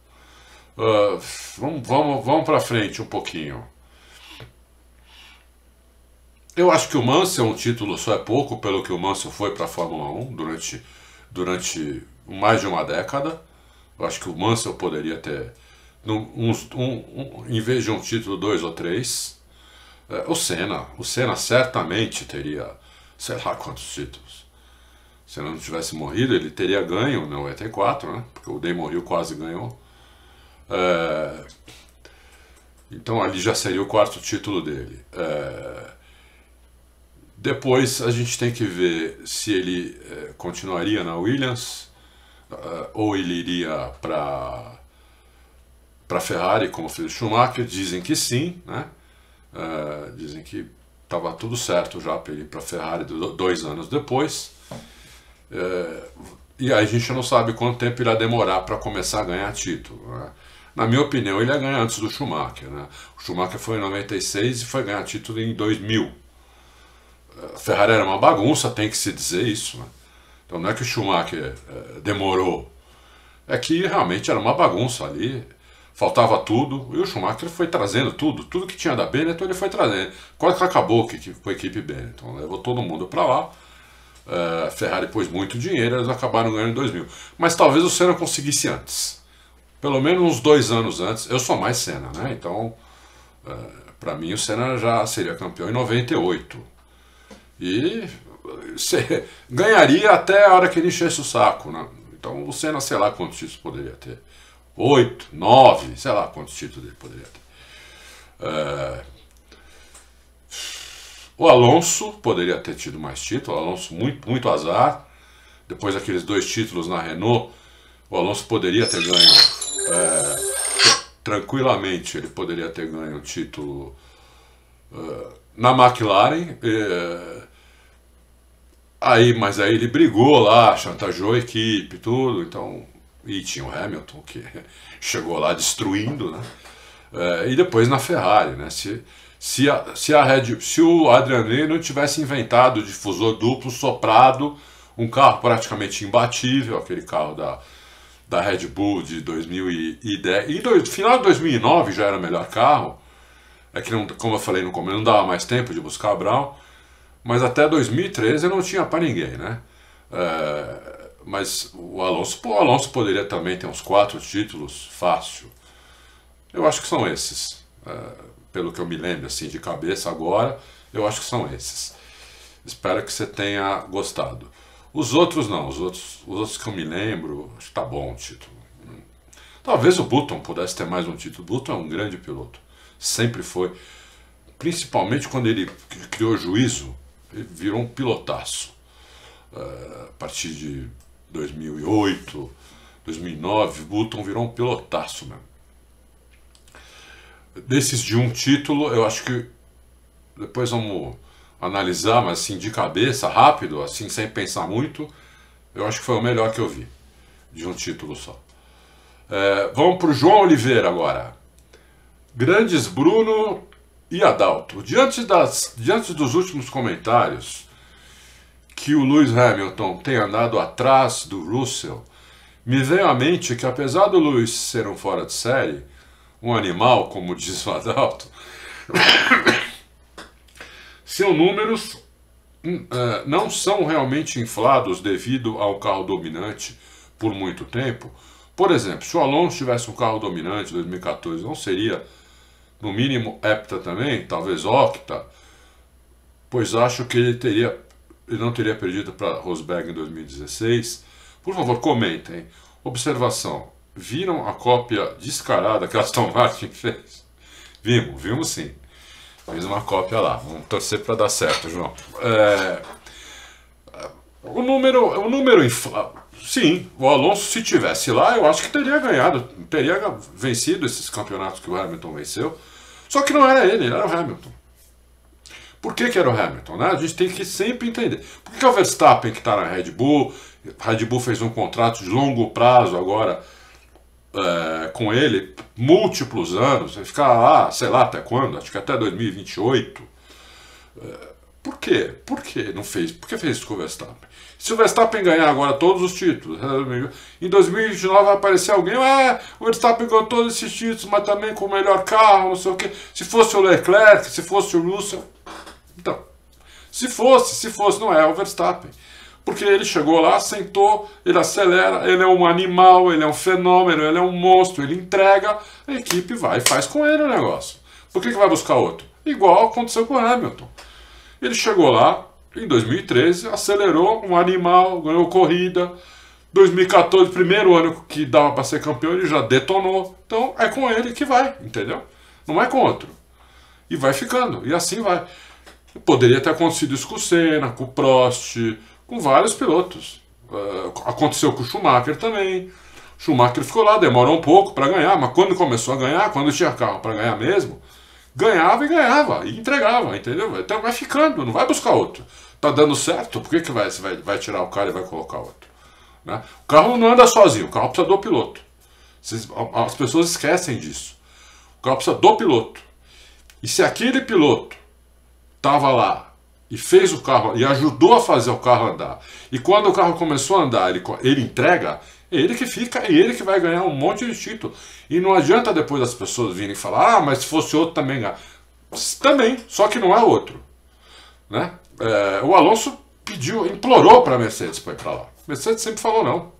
Uh, vamos vamos, vamos para frente um pouquinho. Eu acho que o Mansell, um título só é pouco, pelo que o Mansell foi para a Fórmula um durante, durante mais de uma década. Eu acho que o Mansell poderia ter, um, um, um, em vez de um título, dois ou três. É, o Senna. O Senna certamente teria, sei lá quantos títulos. Se ele não tivesse morrido, ele teria ganho no noventa e quatro, né? Porque o Day morreu, quase ganhou. É, então ali já seria o quarto título dele. É, depois a gente tem que ver se ele é, continuaria na Williams. Uh, ou ele iria para para Ferrari, como fez o Schumacher. Dizem que sim, né? Uh, dizem que estava tudo certo já para ele ir para Ferrari dois anos depois. Uh, e aí a gente não sabe quanto tempo irá demorar para começar a ganhar título, né? Na minha opinião, ele ia ganhar antes do Schumacher, né? O Schumacher foi em noventa e seis e foi ganhar título em dois mil. Uh, a Ferrari era uma bagunça, tem que se dizer isso, né? Então não é que o Schumacher eh, demorou, é que realmente era uma bagunça ali, faltava tudo, e o Schumacher foi trazendo tudo, tudo que tinha da Benetton ele foi trazendo, quase que acabou com a equipe Benetton, levou todo mundo para lá, a eh, Ferrari pôs muito dinheiro, eles acabaram ganhando em dois mil, mas talvez o Senna conseguisse antes, pelo menos uns dois anos antes. Eu sou mais Senna, né? Então eh, para mim o Senna já seria campeão em noventa e oito, e... Você ganharia até a hora que ele enchesse o saco, né? Então o Senna, sei lá quantos títulos poderia ter, oito, nove, sei lá quantos títulos ele poderia ter. É... O Alonso poderia ter tido mais títulos. O Alonso muito, muito azar. Depois daqueles dois títulos na Renault, o Alonso poderia ter ganho tranquilamente ele poderia ter ganho o título uh, na McLaren, uh, aí, mas aí ele brigou lá, chantageou a equipe, tudo, então, e tinha o Hamilton que chegou lá destruindo, né? Uh, e depois na Ferrari, né? Se, se, a, se, a Red, se o Adrian Newey não tivesse inventado o difusor duplo soprado, um carro praticamente imbatível, aquele carro da, da Red Bull de dois mil e dez, e do, final de dois mil e nove já era o melhor carro, é que não, como eu falei no começo, não dava mais tempo de buscar a Brown, mas até dois mil e treze não tinha para ninguém, né? É, mas o Alonso, o Alonso poderia também ter uns quatro títulos, fácil. Eu acho que são esses, é, pelo que eu me lembro assim de cabeça agora, eu acho que são esses. Espero que você tenha gostado. Os outros não, os outros, os outros que eu me lembro, acho que tá bom o título. Talvez o Button pudesse ter mais um título. O Button é um grande piloto, sempre foi. Principalmente quando ele criou juízo, ele virou um pilotaço. Uh, a partir de dois mil e oito, dois mil e nove, o Button virou um pilotaço mesmo. Desses de um título, eu acho que depois vamos analisar, mas assim, de cabeça, rápido, assim, sem pensar muito, eu acho que foi o melhor que eu vi, de um título só. É, vamos para o João Oliveira agora. Grandes Bruno e Adauto. Diante, das, diante dos últimos comentários, que o Lewis Hamilton tem andado atrás do Russell, me veio à mente que apesar do Lewis ser um fora de série, um animal, como diz o Adauto, seus números uh, não são realmente inflados devido ao carro dominante por muito tempo. Por exemplo, se o Alonso tivesse um carro dominante em dois mil e quatorze, não seria, no mínimo, hepta também, talvez octa, pois acho que ele, teria, ele não teria perdido para Rosberg em dois mil e dezesseis. Por favor, comentem. Observação, viram a cópia descarada que a Aston Martin fez? Vimos, vimos sim. Fiz uma cópia lá, vamos torcer para dar certo, João. É, o número, o número infla... Sim, o Alonso, se tivesse lá, eu acho que teria ganhado, teria vencido esses campeonatos que o Hamilton venceu. Só que não era ele, era o Hamilton. Por que que era o Hamilton, né? A gente tem que sempre entender. Por que que é o Verstappen que está na Red Bull? A Red Bull fez um contrato de longo prazo agora É, com ele, múltiplos anos, vai ficar lá, sei lá até quando, acho que até dois mil e vinte e oito. É, por quê? Por que não fez? Por que fez isso com o Verstappen? Se o Verstappen ganhar agora todos os títulos, em dois mil e vinte e nove vai aparecer alguém, é, o Verstappen ganhou todos esses títulos, mas também com o melhor carro, não sei o que. Se fosse o Leclerc, se fosse o Russell, então, se fosse, se fosse, não é o Verstappen. Porque ele chegou lá, sentou, ele acelera, ele é um animal, ele é um fenômeno, ele é um monstro, ele entrega, a equipe vai e faz com ele o negócio. Por que que vai buscar outro? Igual aconteceu com o Hamilton. Ele chegou lá, em dois mil e treze, acelerou, um animal, ganhou corrida. dois mil e quatorze, primeiro ano que dava para ser campeão, ele já detonou. Então é com ele que vai, entendeu? Não é com outro. E vai ficando, e assim vai. Poderia ter acontecido isso com o Senna, com o Prost, com vários pilotos. Uh, aconteceu com o Schumacher também. O Schumacher ficou lá, demorou um pouco para ganhar, mas quando começou a ganhar, quando tinha carro para ganhar mesmo, ganhava e ganhava, e entregava, entendeu? Então vai ficando, não vai buscar outro. Tá dando certo, por que que vai, você vai, vai tirar o cara e vai colocar outro? Né? O carro não anda sozinho, o carro precisa do piloto. Vocês, as pessoas esquecem disso. O carro precisa do piloto. E se aquele piloto tava lá, e fez o carro, e ajudou a fazer o carro andar, e quando o carro começou a andar, ele, ele entrega, é ele que fica, é ele que vai ganhar um monte de título. E não adianta depois as pessoas virem falar, ah, mas se fosse outro também ganha. Também, só que não é outro. Né? É, o Alonso pediu, implorou para a Mercedes para ir para lá. Mercedes sempre falou não.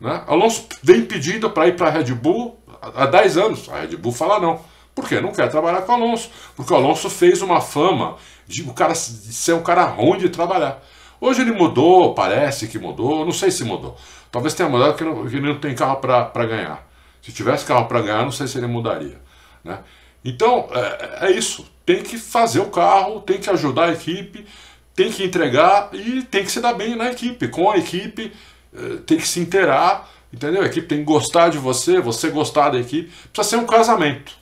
Né? Alonso vem pedindo para ir para a Red Bull há dez anos. A Red Bull fala não. Por quê? Não quer trabalhar com o Alonso. Porque o Alonso fez uma fama de o cara ser um cara ruim de trabalhar. Hoje ele mudou, parece que mudou, não sei se mudou. Talvez tenha mudado porque não, porque não tem carro para ganhar. Se tivesse carro para ganhar, não sei se ele mudaria. Né? Então, é, é isso. Tem que fazer o carro, tem que ajudar a equipe, tem que entregar e tem que se dar bem na equipe. Com a equipe, tem que se inteirar Entendeu? A equipe tem que gostar de você, você gostar da equipe. Precisa ser um casamento.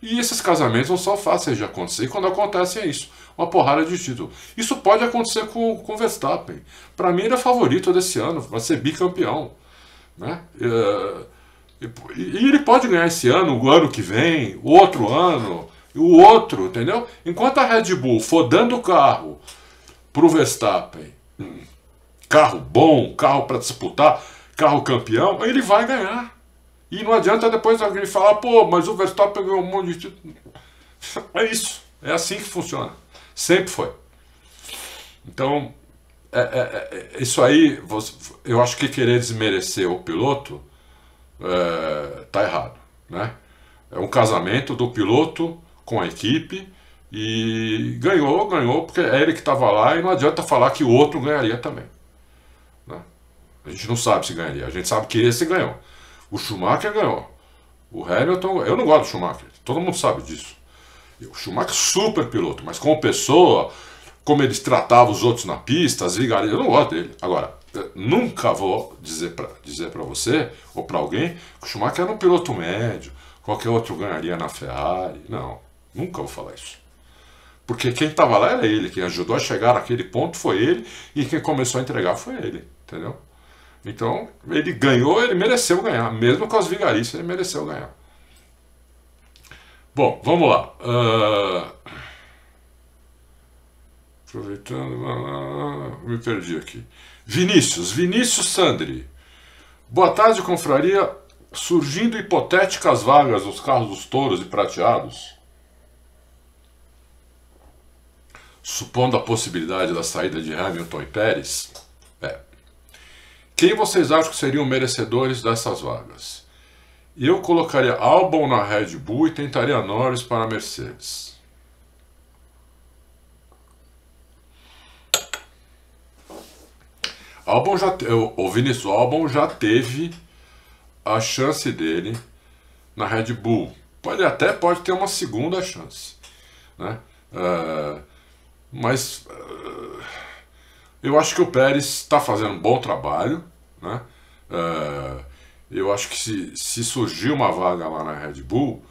E esses casamentos não são fáceis de acontecer. E quando acontece é isso, uma porrada de título. Isso pode acontecer com o Verstappen. Para mim ele é favorito desse ano, vai ser bicampeão, né? E, e ele pode ganhar esse ano, o ano que vem, o outro ano, o outro, entendeu? Enquanto a Red Bull for dando carro pro Verstappen, carro bom, carro para disputar, carro campeão, ele vai ganhar. E não adianta depois alguém falar, pô, mas o Verstappen ganhou um monte de título. É isso, é assim que funciona. Sempre foi. Então, é, é, é, isso aí, você, eu acho que querer desmerecer o piloto é, tá errado, né? É um casamento do piloto com a equipe e ganhou, ganhou, porque é ele que estava lá e não adianta falar que o outro ganharia também, né? A gente não sabe se ganharia, a gente sabe que esse ganhou. O Schumacher ganhou. O Hamilton... Eu não gosto do Schumacher. Todo mundo sabe disso. O Schumacher super piloto. Mas como pessoa, como ele tratava os outros na pista, as vigarias... Eu não gosto dele. Agora, nunca vou dizer pra, dizer pra você ou pra alguém que o Schumacher era um piloto médio. Qualquer outro ganharia na Ferrari. Não. Nunca vou falar isso. Porque quem tava lá era ele. Quem ajudou a chegar naquele ponto foi ele. E quem começou a entregar foi ele. Entendeu? Então, ele ganhou, ele mereceu ganhar. Mesmo com as vigaristas, ele mereceu ganhar. Bom, vamos lá. Uh... Aproveitando... Me perdi aqui. Vinícius, Vinícius Sandri. Boa tarde, confraria. Surgindo hipotéticas vagas nos carros dos touros e prateados, supondo a possibilidade da saída de Hamilton e Pérez... É... Quem vocês acham que seriam merecedores dessas vagas? Eu colocaria Albon na Red Bull e tentaria Norris para a Mercedes. Albon já te... O Vinícius Albon já teve a chance dele na Red Bull. Pode até pode ter uma segunda chance, né? Uh, mas... Uh... Eu acho que o Pérez está fazendo um bom trabalho, né? Uh, eu acho que se, se surgir uma vaga lá na Red Bull,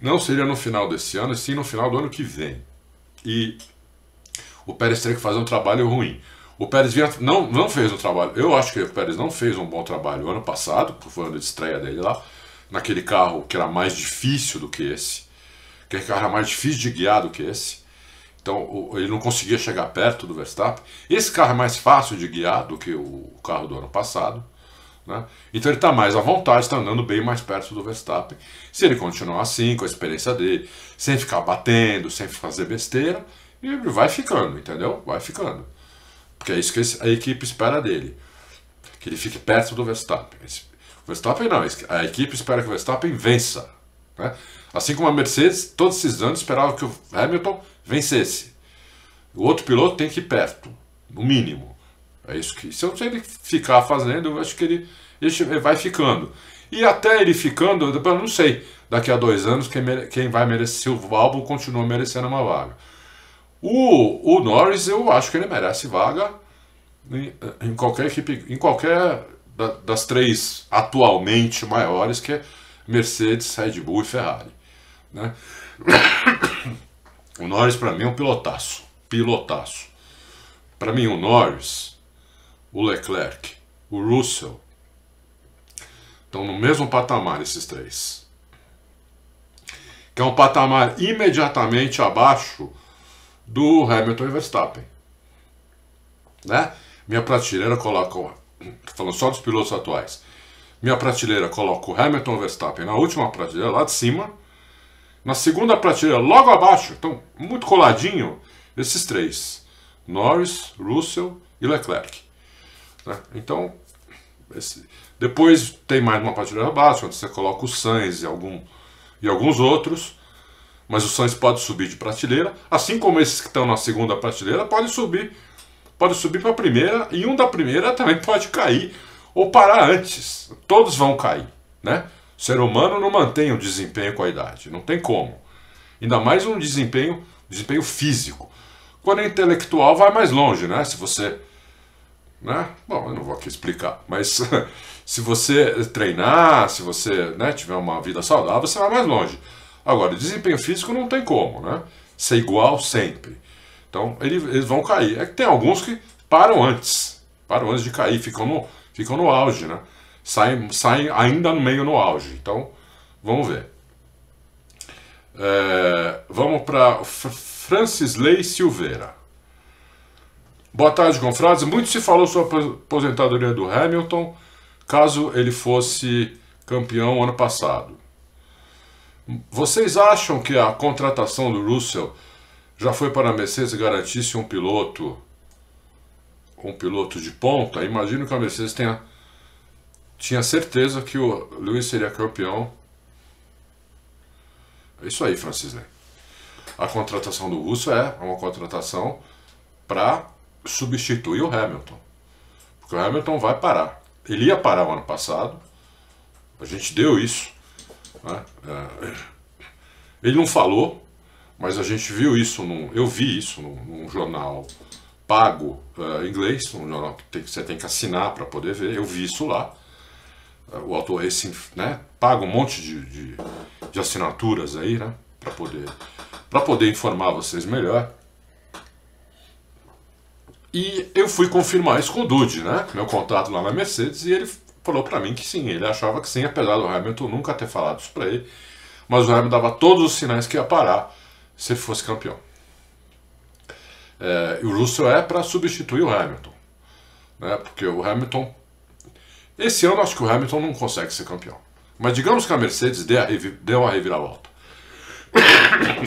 não seria no final desse ano, e sim no final do ano que vem. E o Pérez teria que fazer um trabalho ruim. O Pérez vinha, não, não fez um trabalho... Eu acho que o Pérez não fez um bom trabalho ano passado, porque foi o ano de estreia dele lá, naquele carro que era mais difícil do que esse. Aquele carro era mais difícil de guiar do que esse. Então ele não conseguia chegar perto do Verstappen. Esse carro é mais fácil de guiar do que o carro do ano passado, né? Então ele está mais à vontade, está andando bem mais perto do Verstappen. Se ele continuar assim, com a experiência dele, sem ficar batendo, sem fazer besteira, ele vai ficando, entendeu? Vai ficando. Porque é isso que a equipe espera dele, que ele fique perto do Verstappen. O Verstappen não, a equipe espera que o Verstappen vença, né? Assim como a Mercedes, todos esses anos esperava que o Hamilton vencesse. O outro piloto tem que ir perto, no mínimo. É isso que... Se ele ficar fazendo, eu acho que ele, ele vai ficando. E até ele ficando, eu não sei, daqui a dois anos, quem, quem vai merecer, se o Albon continua merecendo uma vaga. O, o Norris, eu acho que ele merece vaga em, em qualquer equipe, em qualquer da, das três atualmente maiores, que é Mercedes, Red Bull e Ferrari, né? O Norris para mim é um pilotaço, pilotaço. Para mim o Norris, o Leclerc, o Russell estão no mesmo patamar, esses três. Que é um patamar imediatamente abaixo do Hamilton e Verstappen, né? Minha prateleira coloca, falando só dos pilotos atuais, minha prateleira coloca o Hamilton e Verstappen na última prateleira lá de cima. Na segunda prateleira, logo abaixo, então muito coladinho, esses três: Norris, Russell e Leclerc, né? Então, esse... depois tem mais uma prateleira abaixo, onde você coloca o Sainz e, algum... e alguns outros. Mas o Sainz pode subir de prateleira, assim como esses que estão na segunda prateleira podem subir, pode subir para a primeira, e um da primeira também pode cair ou parar antes. Todos vão cair, né? O ser humano não mantém o desempenho com a idade, não tem como. Ainda mais um desempenho, desempenho físico. Quando é intelectual vai mais longe, né? Se você né? Bom, eu não vou aqui explicar, mas se você treinar, se você, né, tiver uma vida saudável, você vai mais longe. Agora, desempenho físico não tem como, né? Ser igual sempre. Então, eles, eles vão cair. É que tem alguns que param antes, param antes de cair, ficam no, ficam no auge, né? Saem, saem ainda no meio no auge. Então, vamos ver. É, vamos para Francisley Silveira. Boa tarde, confrades. Muito se falou sobre a aposentadoria do Hamilton, caso ele fosse campeão ano passado. Vocês acham que a contratação do Russell já foi para a Mercedes garantisse um piloto, um piloto de ponta? Imagino que a Mercedes tenha, tinha certeza que o Lewis seria campeão. É isso aí, Francisley. A contratação do Russell é uma contratação para substituir o Hamilton, porque o Hamilton vai parar. Ele ia parar o ano passado, a gente deu isso, né? Ele não falou, mas a gente viu isso, num, eu vi isso num, num jornal pago uh, inglês, um jornal que, tem, que você tem que assinar para poder ver. Eu vi isso lá, uh, o Auto Racing, né, paga um monte de, de, de assinaturas aí, né, para poder, para poder informar vocês melhor. E eu fui confirmar isso com o Dude, né? Meu contato lá na Mercedes, e ele falou pra mim que sim, ele achava que sim, apesar do Hamilton nunca ter falado isso pra ele, mas o Hamilton dava todos os sinais que ia parar se ele fosse campeão. É, e o Russell é pra substituir o Hamilton, né? Porque o Hamilton... Esse ano acho que o Hamilton não consegue ser campeão. Mas digamos que a Mercedes deu, a revi... deu uma reviravolta.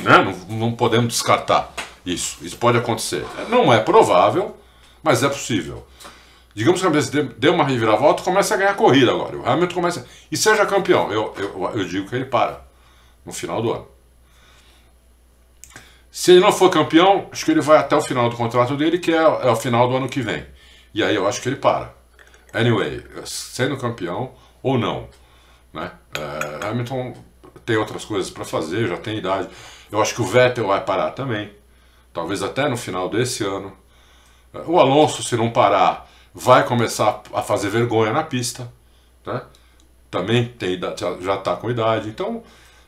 Não, não podemos descartar. Isso, isso pode acontecer. Não é provável, mas é possível. Digamos que a Mercedes deu uma reviravolta, começa a ganhar corrida agora. O Hamilton começa... E seja campeão. Eu, eu, eu digo que ele para no final do ano. Se ele não for campeão, acho que ele vai até o final do contrato dele, que é, é o final do ano que vem. E aí eu acho que ele para. Anyway, sendo campeão ou não, né? É, Hamilton tem outras coisas para fazer, já tem idade. Eu acho que o Vettel vai parar também. Talvez até no final desse ano. O Alonso, se não parar, vai começar a fazer vergonha na pista, né? Também tem, já está com idade, então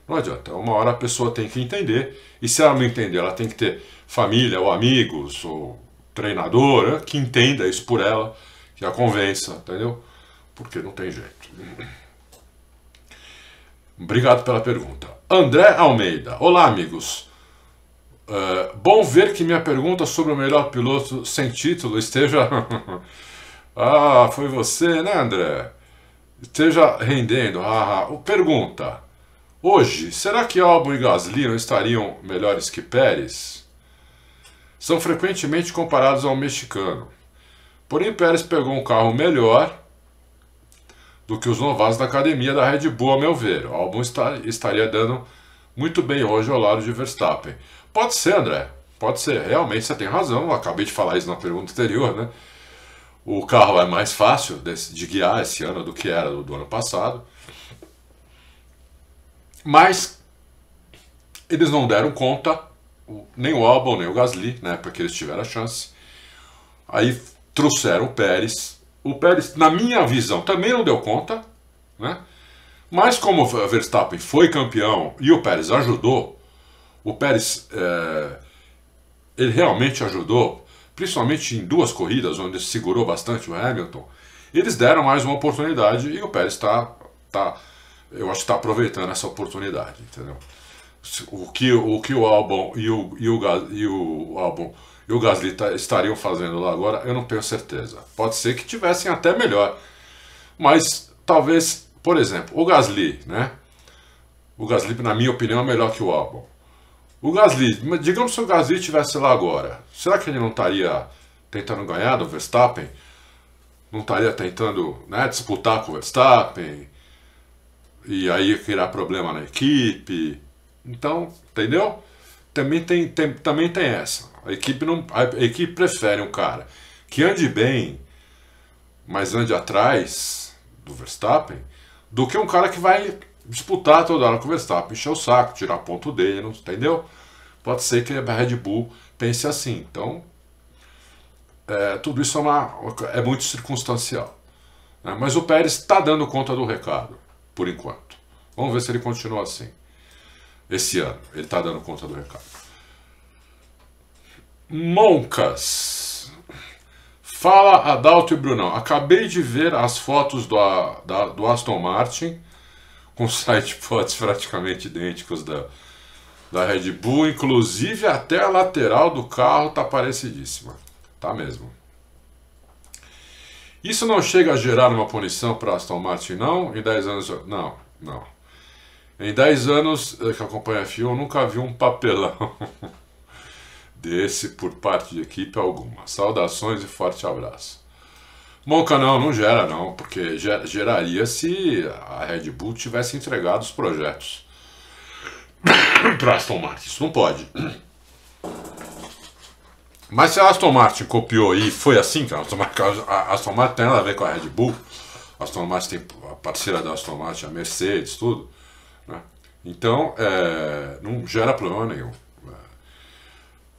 não adianta. Uma hora a pessoa tem que entender, e se ela não entender, ela tem que ter família, ou amigos, ou treinadora, que entenda isso por ela, que a convença, entendeu? Porque não tem jeito. Obrigado pela pergunta. André Almeida. Olá, amigos. Uh, bom ver que minha pergunta sobre o melhor piloto sem título esteja... ah, foi você, né, André? Esteja rendendo. Ah, ah. Pergunta. Hoje, será que Albon e Gasly não estariam melhores que Pérez? São frequentemente comparados ao mexicano. Porém, Pérez pegou um carro melhor do que os novatos da academia da Red Bull, a meu ver. Albon está, estaria dando muito bem hoje ao lado de Verstappen. Pode ser, André, pode ser, realmente você tem razão, eu acabei de falar isso na pergunta anterior, né? O carro é mais fácil de, de guiar esse ano do que era do, do ano passado, mas eles não deram conta, nem o Albon, nem o Gasly, né, porque eles tiveram a chance, aí trouxeram o Pérez, o Pérez, na minha visão, também não deu conta, né? Mas como o Verstappen foi campeão e o Pérez ajudou, o Pérez, é, ele realmente ajudou, principalmente em duas corridas, onde segurou bastante o Hamilton. Eles deram mais uma oportunidade e o Pérez está, tá, eu acho que está aproveitando essa oportunidade, entendeu? O que o, que o Albon e o, e o, e o, Albon, e o Gasly tá, estariam fazendo lá agora, eu não tenho certeza. Pode ser que tivessem até melhor, mas talvez, por exemplo, o Gasly, né? O Gasly, na minha opinião, é melhor que o Albon. O Gasly, digamos que o Gasly estivesse lá agora, será que ele não estaria tentando ganhar do Verstappen? Não estaria tentando, né, disputar com o Verstappen? E aí criar problema na equipe? Então, entendeu? Também tem, tem, também tem essa. A equipe, não, a equipe prefere um cara que ande bem, mas ande atrás do Verstappen, do que um cara que vai... disputar toda hora com o Verstappen, encher o saco, tirar ponto dele, não, entendeu? Pode ser que a Red Bull pense assim. Então, é, tudo isso é, uma, é muito circunstancial, né? Mas o Pérez está dando conta do recado, por enquanto. Vamos ver se ele continua assim. Esse ano, ele está dando conta do recado. Moncas. Fala, Adauto e Brunão. Acabei de ver as fotos do, da, do Aston Martin, com sidepods praticamente idênticos da... da Red Bull, inclusive até a lateral do carro tá parecidíssima. Tá mesmo. Isso não chega a gerar uma punição para Aston Martin, não? Em dez anos... Não, não. Em dez anos que acompanho a F I A, eu nunca vi um papelão desse por parte de equipe alguma. Saudações e forte abraço. Monca, não, não gera não, porque ger geraria se a Red Bull tivesse entregado os projetos para Aston Martin, isso não pode. Mas se a Aston Martin copiou e foi assim, que a Aston Martin, a Aston Martin tem nada a ver com a Red Bull, a Aston Martin tem a parceira da Aston Martin, a Mercedes, tudo, né? Então é, não gera problema nenhum.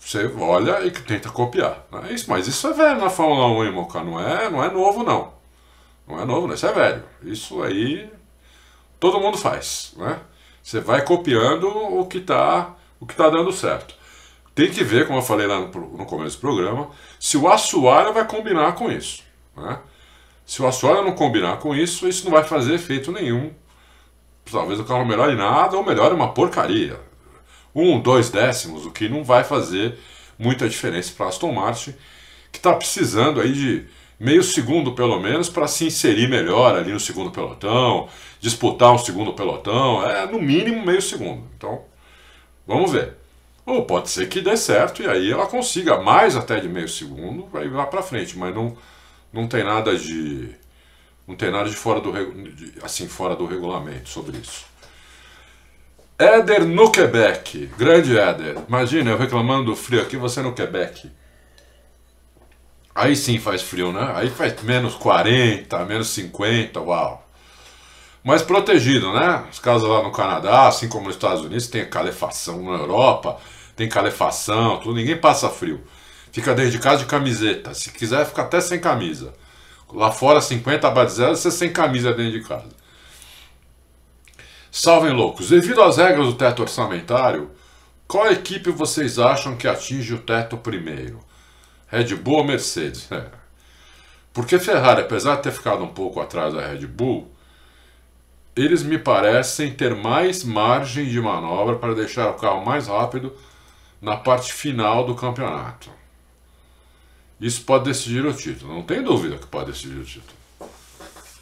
Você olha e tenta copiar, né? Isso, mas isso é velho na Fórmula um, hein, Moca? Não é, não é novo não, não é novo, né? Isso é velho, isso aí todo mundo faz, né? Você vai copiando o que está tá dando certo. Tem que ver, como eu falei lá no, no começo do programa, se o assoalho vai combinar com isso, né? Se o assoalho não combinar com isso, isso não vai fazer efeito nenhum. Talvez o carro melhore nada ou melhore uma porcaria. Um, dois décimos, o que não vai fazer muita diferença para a Aston Martin, que está precisando aí de meio segundo pelo menos para se inserir melhor ali no segundo pelotão, disputar um segundo pelotão, é no mínimo meio segundo. Então, vamos ver. Ou pode ser que dê certo e aí ela consiga mais até de meio segundo, vai lá para frente, mas não não tem nada de não tem nada de fora do de, assim fora do regulamento sobre isso. Éder no Quebec, grande Éder. Imagina eu reclamando do frio aqui, você no Quebec. Aí sim faz frio, né? Aí faz menos quarenta, menos cinquenta, uau. Mas protegido, né? As casas lá no Canadá, assim como nos Estados Unidos, tem calefação. Na Europa, tem calefação, tudo, ninguém passa frio. Fica dentro de casa de camiseta. Se quiser, fica até sem camisa. Lá fora, cinquenta abaixo de zero, você sem camisa dentro de casa. Salvem loucos. Devido às regras do teto orçamentário, qual equipe vocês acham que atinge o teto primeiro? Red Bull ou Mercedes? É. Porque Ferrari, apesar de ter ficado um pouco atrás da Red Bull, eles me parecem ter mais margem de manobra para deixar o carro mais rápido na parte final do campeonato. Isso pode decidir o título. Não tem dúvida que pode decidir o título.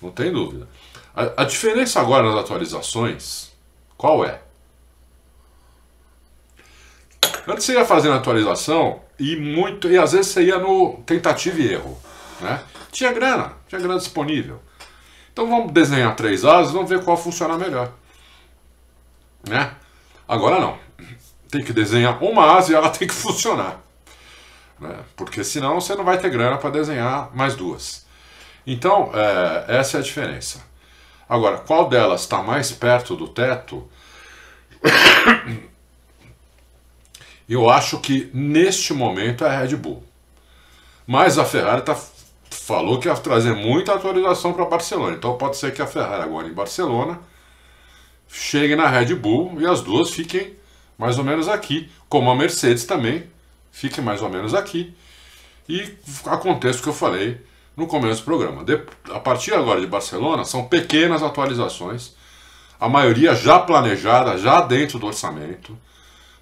Não tem dúvida. A, a diferença agora nas atualizações, qual é? Antes você ia fazendo a atualização e muito e às vezes você ia no tentativa e erro, né? Tinha grana, tinha grana disponível. Então vamos desenhar três asas, vamos ver qual funciona melhor, né? Agora não. Tem que desenhar uma asa e ela tem que funcionar, né? Porque senão você não vai ter grana para desenhar mais duas. Então é, essa é a diferença. Agora, qual delas está mais perto do teto? Eu acho que neste momento é a Red Bull. Mas a Ferrari tá, falou que ia trazer muita atualização para Barcelona. Então pode ser que a Ferrari agora em Barcelona chegue na Red Bull e as duas fiquem mais ou menos aqui. Como a Mercedes também fique mais ou menos aqui. E acontece o que eu falei no começo do programa. De, a partir agora de Barcelona são pequenas atualizações. A maioria já planejada, já dentro do orçamento,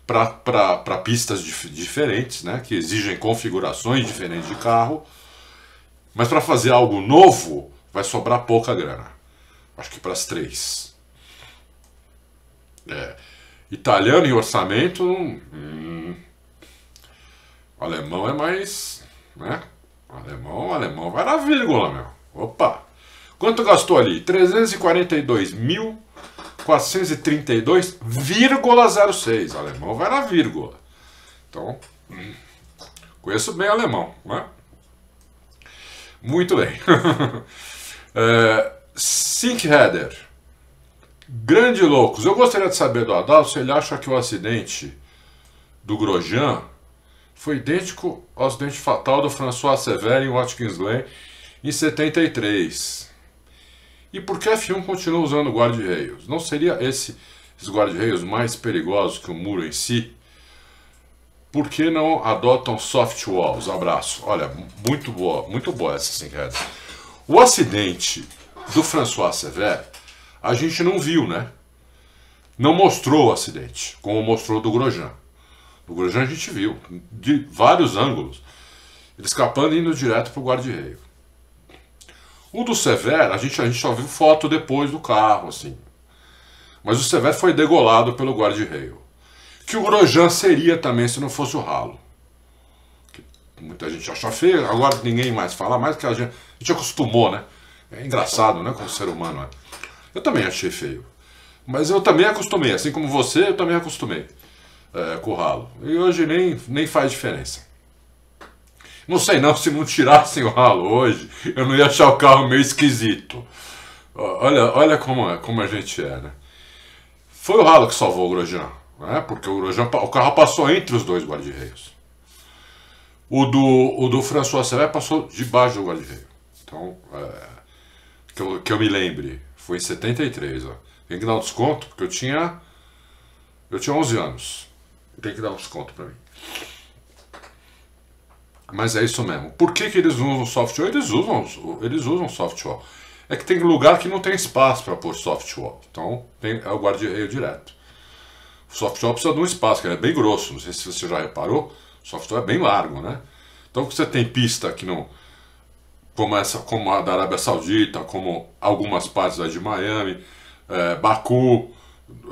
para pistas dif diferentes, né, que exigem configurações diferentes de carro, mas para fazer algo novo vai sobrar pouca grana. Acho que para as três. É. Italiano em orçamento, hum. Alemão é mais, né? Alemão, alemão vai na vírgula, meu. Opa. Quanto gastou ali? trezentos e quarenta e dois mil quatrocentos e trinta e dois vírgula zero seis. Alemão vai na vírgula. Então, conheço bem alemão, né? Muito bem. é, Sink Header. Grande loucos. Eu gostaria de saber do Adal se ele acha que o acidente do Grosjean foi idêntico ao acidente fatal do François Sever em Watkins Glen em setenta e três. E por que a F um continua usando guarda-reios? Não seria esse, esses guarda-reios mais perigosos que o muro em si? Por que não adotam soft walls? Abraço. Olha, muito boa, muito boa essa sim, cara. O acidente do François Sever, a gente não viu, né? Não mostrou o acidente, como mostrou do Grosjean. Do Grosjean a gente viu, de vários ângulos, ele escapando e indo direto para o guarda-reio. O do Sever, a gente, a gente só viu foto depois do carro, assim. Mas o Sever foi degolado pelo guarda-reio. Que o Grosjean seria também se não fosse o ralo. Que muita gente acha feio, agora ninguém mais fala mais, que a gente, a gente acostumou, né? É engraçado, né? Como ser humano é. Eu também achei feio. Mas eu também acostumei, assim como você, eu também acostumei é, com o ralo. E hoje nem, nem faz diferença. Não sei não, se não tirassem o ralo hoje, eu não ia achar o carro meio esquisito. Olha, olha como, como a gente é, né? Foi o ralo que salvou o Grosjean, né? Porque o Grosjean, o carro passou entre os dois guarda-reios. O do, o do François Sever passou debaixo do guarda-reio. Então, é, que, eu, que eu me lembre, foi em setenta e três, ó. Tem que dar um desconto, porque eu tinha eu tinha onze anos. Tem que dar um desconto pra mim. Mas é isso mesmo. Por que que eles usam software? Eles usam, eles usam software. É que tem lugar que não tem espaço para pôr software. Então tem, é o guarda-reio direto. O software precisa de um espaço, que ele é bem grosso. Não sei se você já reparou. O software é bem largo, né? Então você tem pista que não... Como, essa, como a da Arábia Saudita, como algumas partes da de Miami... É, Baku,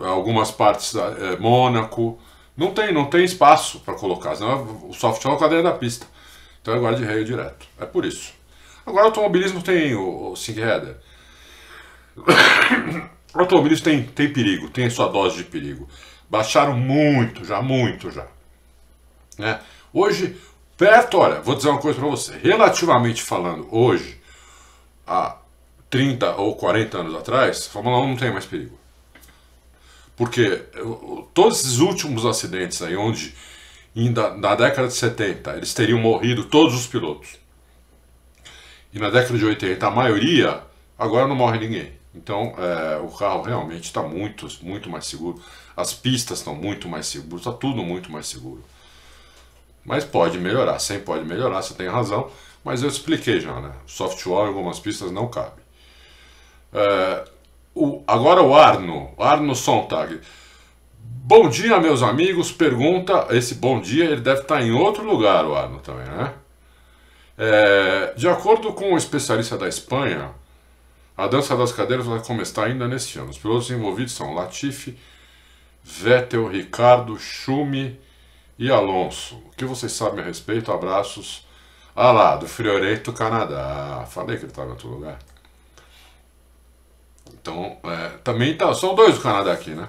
algumas partes da é, Mônaco, não tem, não tem espaço para colocar, senão o soft wall é a cadeira da pista, então é guarda-reio direto, é por isso. Agora o automobilismo tem o, o Singheader, o automobilismo tem, tem perigo, tem sua dose de perigo, baixaram muito já, muito já, né? Hoje, perto, olha, vou dizer uma coisa para você, relativamente falando, hoje, a trinta ou quarenta anos atrás, a Fórmula um não tem mais perigo. Porque todos esses últimos acidentes aí, onde ainda na década de setenta eles teriam morrido todos os pilotos, e na década de oitenta a maioria, agora não morre ninguém. Então é, o carro realmente está muito, muito mais seguro, as pistas estão muito mais seguras, está tudo muito mais seguro. Mas pode melhorar, sempre pode melhorar, você tem razão, mas eu expliquei já, né? Software em algumas pistas não cabe. É, o, agora o Arno, Arno Sontag. Bom dia, meus amigos. Pergunta, esse bom dia, ele deve estar em outro lugar, o Arno também, né? É, de acordo com o especialista da Espanha, a dança das cadeiras vai começar ainda neste ano. Os pilotos envolvidos são Latifi, Vettel, Ricardo, Schumi e Alonso. O que vocês sabem a respeito? Abraços. Ah lá, do Friorento, Canadá. Falei que ele estava em outro lugar. Então, é, também tá, são dois do Canadá aqui, né?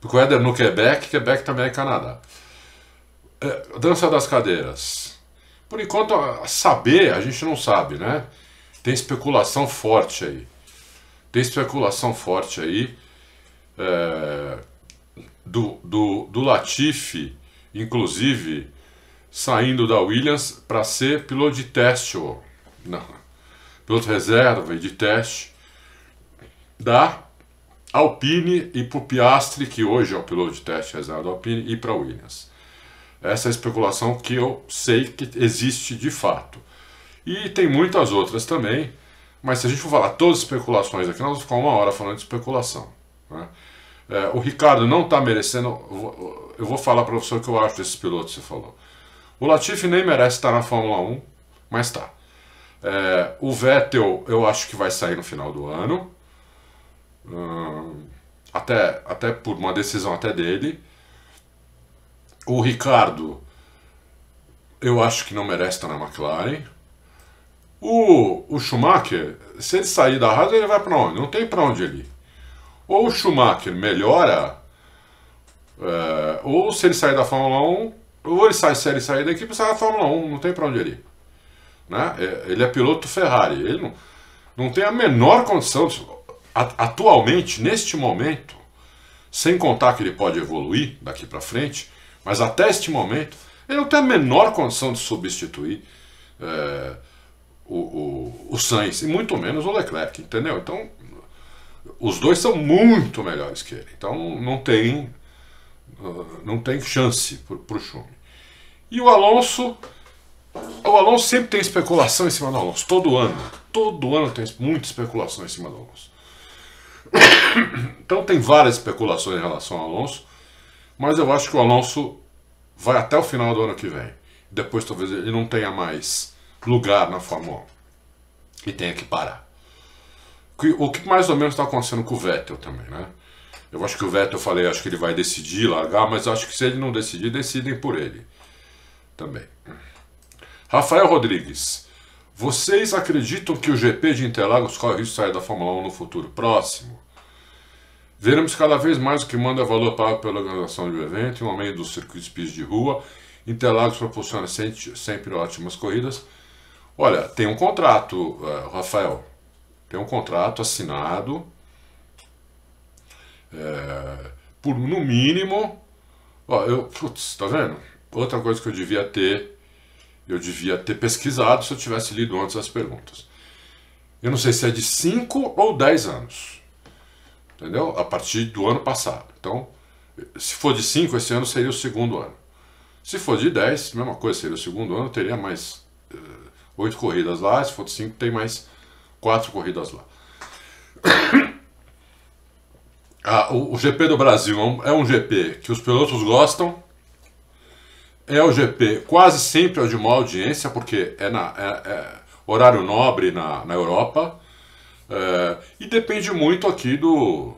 Porque o Éder no Quebec, Quebec também é Canadá. É, dança das cadeiras. Por enquanto, a saber, a gente não sabe, né? Tem especulação forte aí. Tem especulação forte aí é, do, do, do Latifi, inclusive, saindo da Williams para ser piloto de teste, ou não, piloto reserva e de teste da Alpine, e para o Piastri, que hoje é o piloto de teste reserva da Alpine, e para a Williams. Essa é a especulação que eu sei que existe de fato. E tem muitas outras também, mas se a gente for falar todas as especulações aqui, nós vamos ficar uma hora falando de especulação, né? É, o Ricardo não está merecendo, eu vou falar para o professor o que eu acho desses pilotos que você falou. O Latifi nem merece estar na Fórmula um, mas está. É, o Vettel eu acho que vai sair no final do ano, Hum, até, até por uma decisão até dele. O Ricardo eu acho que não merece estar na McLaren. O, o Schumacher, se ele sair da Haas, ele vai para onde? Não tem para onde ele ir. Ou o Schumacher melhora, é, ou se ele sair da Fórmula um, ou ele sai, se ele sair da equipe, sai da Fórmula um, não tem para onde ele ir, né? Ele é piloto Ferrari, ele não, não tem a menor condição de, atualmente, neste momento, sem contar que ele pode evoluir daqui para frente, mas até este momento, Ele não tem a menor condição de substituir é, o, o, o Sainz, e muito menos o Leclerc, entendeu? Então, os dois são muito melhores que ele. Então, não tem, não tem chance para o Schumi. E o Alonso... O Alonso sempre tem especulação em cima do Alonso, todo ano. Todo ano tem muita especulação em cima do Alonso. Então tem várias especulações em relação ao Alonso, mas eu acho que o Alonso vai até o final do ano que vem. Depois talvez ele não tenha mais lugar na Fórmula um e tenha que parar. O que mais ou menos está acontecendo com o Vettel também, né? Eu acho que o Vettel, eu falei, acho que ele vai decidir largar, mas acho que se ele não decidir, decidem por ele também. Rafael Rodrigues, vocês acreditam que o G P de Interlagos corre risco de sair da Fórmula um no futuro próximo? Veremos cada vez mais o que manda valor pago pela organização do evento, e no meio dos circuitos pista de rua, Interlagos proporciona sempre ótimas corridas. Olha, tem um contrato, Rafael, tem um contrato assinado é, por no mínimo, ó, eu, putz, tá vendo? Outra coisa que eu devia ter Eu devia ter pesquisado se eu tivesse lido antes as perguntas. Eu não sei se é de cinco ou dez anos. Entendeu? A partir do ano passado. Então, se for de cinco, esse ano seria o segundo ano. Se for de dez, mesma coisa, seria o segundo ano, teria mais oito uh, corridas lá. Se for de cinco, tem mais quatro corridas lá. ah, o, o G P do Brasil é um G P que os pilotos gostam. É o G P, quase sempre é de uma audiência, porque é, na, é, é horário nobre na, na Europa, é, e depende muito aqui do,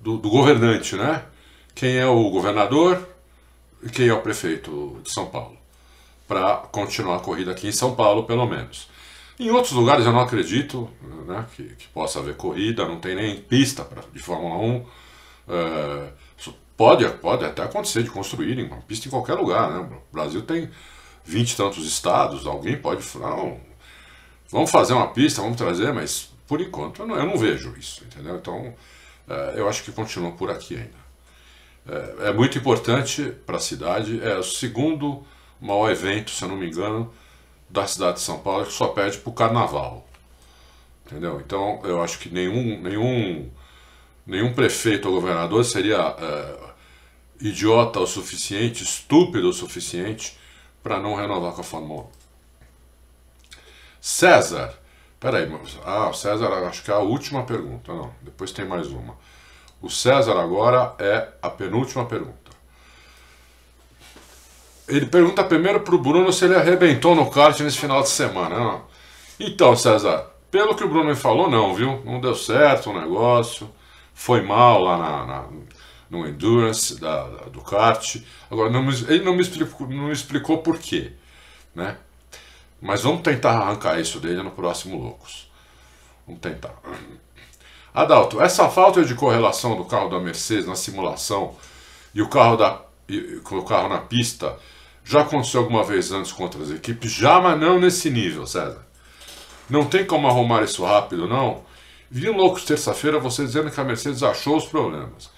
do, do governante, né? Quem é o governador e quem é o prefeito de São Paulo, para continuar a corrida aqui em São Paulo, pelo menos. Em outros lugares eu não acredito, né, que, que possa haver corrida, não tem nem pista pra, de Fórmula um, é, Pode, pode até acontecer de construírem uma pista em qualquer lugar, né? O Brasil tem vinte e tantos estados, alguém pode falar, não, vamos fazer uma pista, vamos trazer, mas por enquanto eu não, eu não vejo isso, entendeu? Então, é, eu acho que continua por aqui ainda. É, é muito importante para a cidade, é o segundo maior evento, se eu não me engano, da cidade de São Paulo, que só perde para o Carnaval, entendeu? Então, eu acho que nenhum... nenhum Nenhum prefeito ou governador seria uh, idiota o suficiente, estúpido o suficiente, para não renovar com a Fórmula um. César, peraí, ah, o César, acho que é a última pergunta, não, depois tem mais uma. O César agora é a penúltima pergunta. Ele pergunta primeiro para o Bruno se ele arrebentou no kart nesse final de semana. Não. Então, César, pelo que o Bruno me falou, não, viu? Não deu certo o negócio. Foi mal lá na, na, no Endurance da, da, do kart. Agora, não me, ele não me explicou, não me explicou por quê, né? Mas vamos tentar arrancar isso dele no próximo Loucos. Vamos tentar. Adauto, essa falta de correlação do carro da Mercedes na simulação e o carro, da, e, com o carro na pista já aconteceu alguma vez antes com outras equipes? Já, mas não nesse nível, César. Não tem como arrumar isso rápido, não? Vi um Loucos terça-feira, você dizendo que a Mercedes achou os problemas.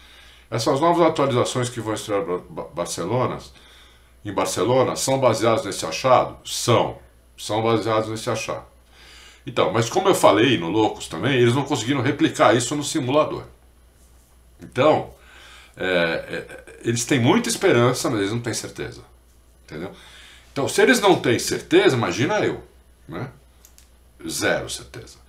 Essas novas atualizações que vão estrear Barcelona, em Barcelona são baseadas nesse achado? São. São baseadas nesse achado. Então, mas como eu falei no Loucos também, eles não conseguiram replicar isso no simulador. Então, é, é, eles têm muita esperança, mas eles não têm certeza. Entendeu? Então, se eles não têm certeza, imagina eu, né? Zero certeza.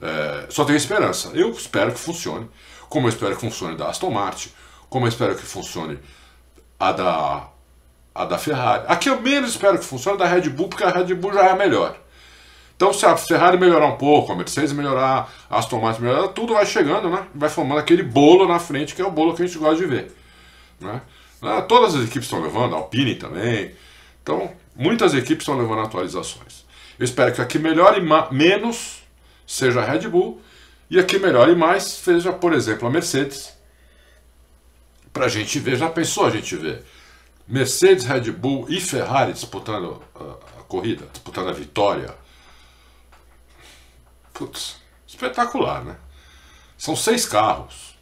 É, só tenho esperança. Eu espero que funcione, como eu espero que funcione da Aston Martin, como eu espero que funcione a da, a da Ferrari. A que eu menos espero que funcione é da Red Bull, porque a Red Bull já é a melhor. Então, se a Ferrari melhorar um pouco, a Mercedes melhorar, a Aston Martin melhorar, tudo vai chegando, né? Vai formando aquele bolo na frente, que é o bolo que a gente gosta de ver, né? Todas as equipes estão levando, a Alpine também. Então, muitas equipes estão levando atualizações. Eu espero que aqui melhore menos, seja a Red Bull, e aqui melhor e mais, seja, por exemplo, a Mercedes. Para a gente ver, já pensou a gente ver Mercedes, Red Bull e Ferrari disputando a, a corrida, disputando a vitória? Putz, espetacular, né? São seis carros.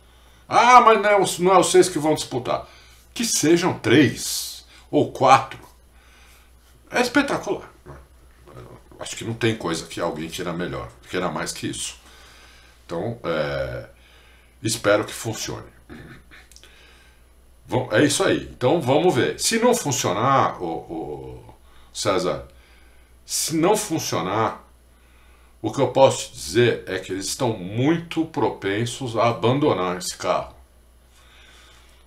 Ah, mas não é, não é os seis que vão disputar. Que sejam três ou quatro. é espetacular. Acho que não tem coisa que alguém queira melhor, queira mais que isso. Então, é, espero que funcione. Bom, é isso aí. Então, vamos ver. Se não funcionar, o, o César, se não funcionar, o que eu posso te dizer é que eles estão muito propensos a abandonar esse carro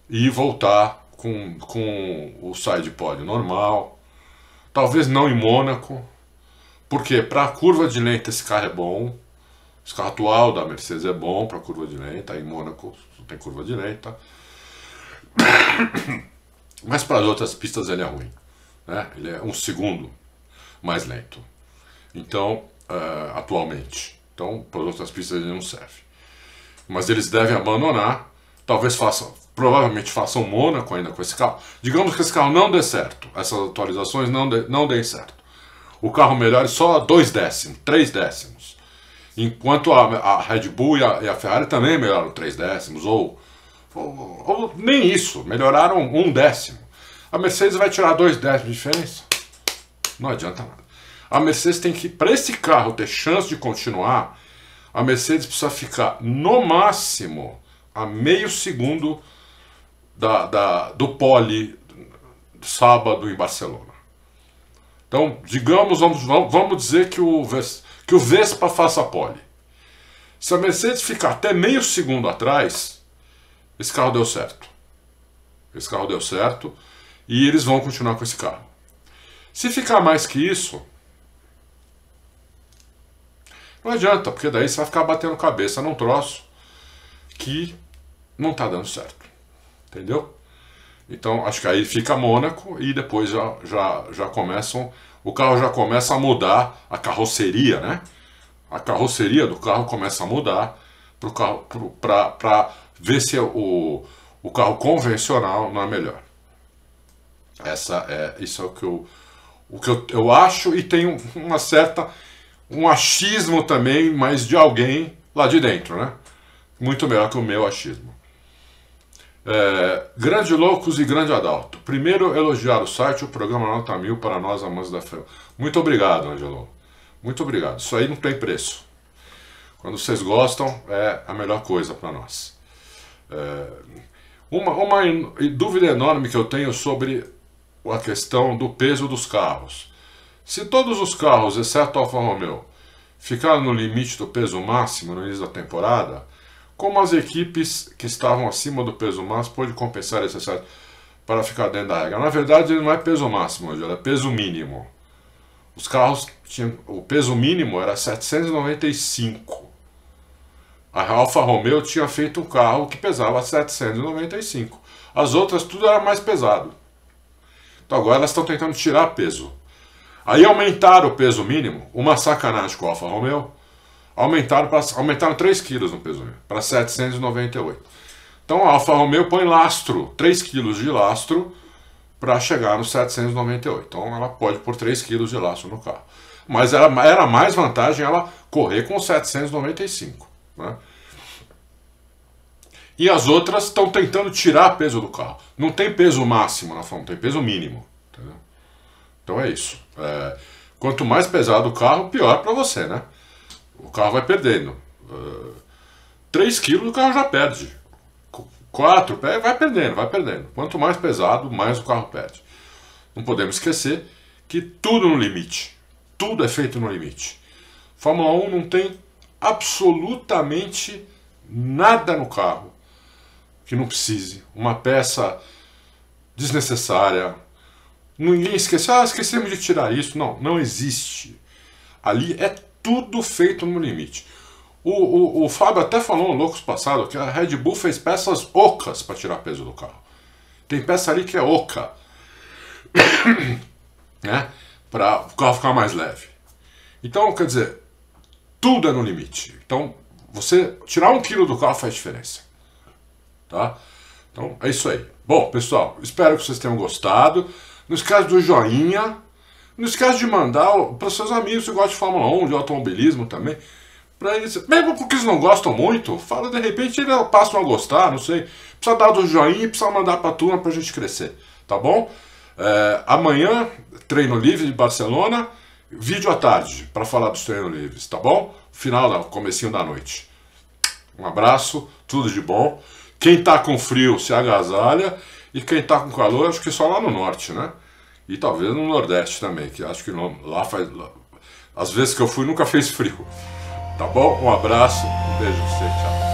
e voltar com, com o side pod normal. Talvez não em Mônaco, porque para a curva de lenta esse carro é bom. Esse carro atual da Mercedes é bom para curva de lenta. Em Mônaco não tem curva de lenta. Mas para as outras pistas ele é ruim, né? Ele é um segundo mais lento. Então, uh, atualmente. Então, para as outras pistas ele não serve. Mas eles devem abandonar. Talvez façam, provavelmente façam Mônaco ainda com esse carro. Digamos que esse carro não dê certo. Essas atualizações não, de, não deem certo. O carro melhora só dois décimos, três décimos. Enquanto a, a Red Bull e a, e a Ferrari também melhoraram três décimos, ou, ou, ou nem isso, melhoraram um décimo. A Mercedes vai tirar dois décimos de diferença. Não adianta nada. A Mercedes tem que, para esse carro ter chance de continuar, a Mercedes precisa ficar no máximo a meio segundo da, da, do pole sábado em Barcelona. Então, digamos, vamos, vamos dizer que o, que o Vespa faça pole. Se a Mercedes ficar até meio segundo atrás, esse carro deu certo. Esse carro deu certo e eles vão continuar com esse carro. Se ficar mais que isso, não adianta, porque daí você vai ficar batendo cabeça num troço que não está dando certo. Entendeu? Então, acho que aí fica Mônaco e depois já, já, já começam... O carro já começa a mudar, a carroceria, né? A carroceria do carro começa a mudar para ver se o, o carro convencional não é melhor. Essa é, isso é o que, eu, o que eu, eu acho, e tem uma certa... um achismo também, mas de alguém lá de dentro, né? Muito melhor que o meu achismo. É, grande Loucos e grande Adauto. Primeiro, elogiar o site, o programa Nota Mil para nós, amantes da F I A. Muito obrigado, Angelo. Muito obrigado. Isso aí não tem preço. Quando vocês gostam, é a melhor coisa para nós. É, uma, uma dúvida enorme que eu tenho sobre a questão do peso dos carros. Se todos os carros, exceto o Alfa Romeo, ficaram no limite do peso máximo no início da temporada... Como as equipes que estavam acima do peso máximo pôde compensar esse excesso para ficar dentro da regra? Na verdade, ele não é peso máximo, ele é peso mínimo. Os carros tinham... O peso mínimo era setecentos e noventa e cinco. A Alfa Romeo tinha feito um carro que pesava setecentos e noventa e cinco. As outras, tudo era mais pesado. Então agora elas estão tentando tirar peso. Aí aumentaram o peso mínimo, uma sacanagem com a Alfa Romeo. Aumentaram, pra, aumentaram três quilos no peso mínimo, para setecentos e noventa e oito. Então a Alfa Romeo põe lastro, três quilos de lastro, para chegar no setecentos e noventa e oito. Então ela pode pôr três quilos de lastro no carro. Mas era, era mais vantagem ela correr com setecentos e noventa e cinco. Né? E as outras estão tentando tirar peso do carro. Não tem peso máximo na Fórmula um, tem peso mínimo. Entendeu? Então é isso. É, quanto mais pesado o carro, pior para você, né? O carro vai perdendo. Uh, três quilos o carro já perde. quatro, vai perdendo, vai perdendo. Quanto mais pesado, mais o carro perde. Não podemos esquecer que tudo no limite. Tudo é feito no limite. Fórmula um não tem absolutamente nada no carro que não precise. Uma peça desnecessária. Ninguém esquece. Ah, esquecemos de tirar isso. Não, não existe. Ali é tudo. Tudo feito no limite. O, o, o Fábio até falou no Loucos passado que a Red Bull fez peças ocas para tirar peso do carro. Tem peça ali que é oca. Né? Para o carro ficar mais leve. Então, quer dizer, tudo é no limite. Então, você tirar um quilo do carro faz diferença. Tá? Então, é isso aí. Bom, pessoal, espero que vocês tenham gostado. Não esquece do joinha. Não esquece de mandar para os seus amigos que gostam de Fórmula um, de automobilismo também. Para eles, mesmo porque eles não gostam muito, fala, de repente eles passam a gostar, não sei. Precisa dar do joinha e precisa mandar para a turma para a gente crescer, tá bom? É, amanhã, treino livre de Barcelona, vídeo à tarde para falar dos treinos livres, tá bom? Final, comecinho da noite. Um abraço, tudo de bom. Quem tá com frio se agasalha e quem tá com calor, acho que só lá no norte, né? E talvez no nordeste também, que acho que não, lá faz... Lá, as vezes que eu fui nunca fez frio. Tá bom? Um abraço, um beijo pra você, tchau.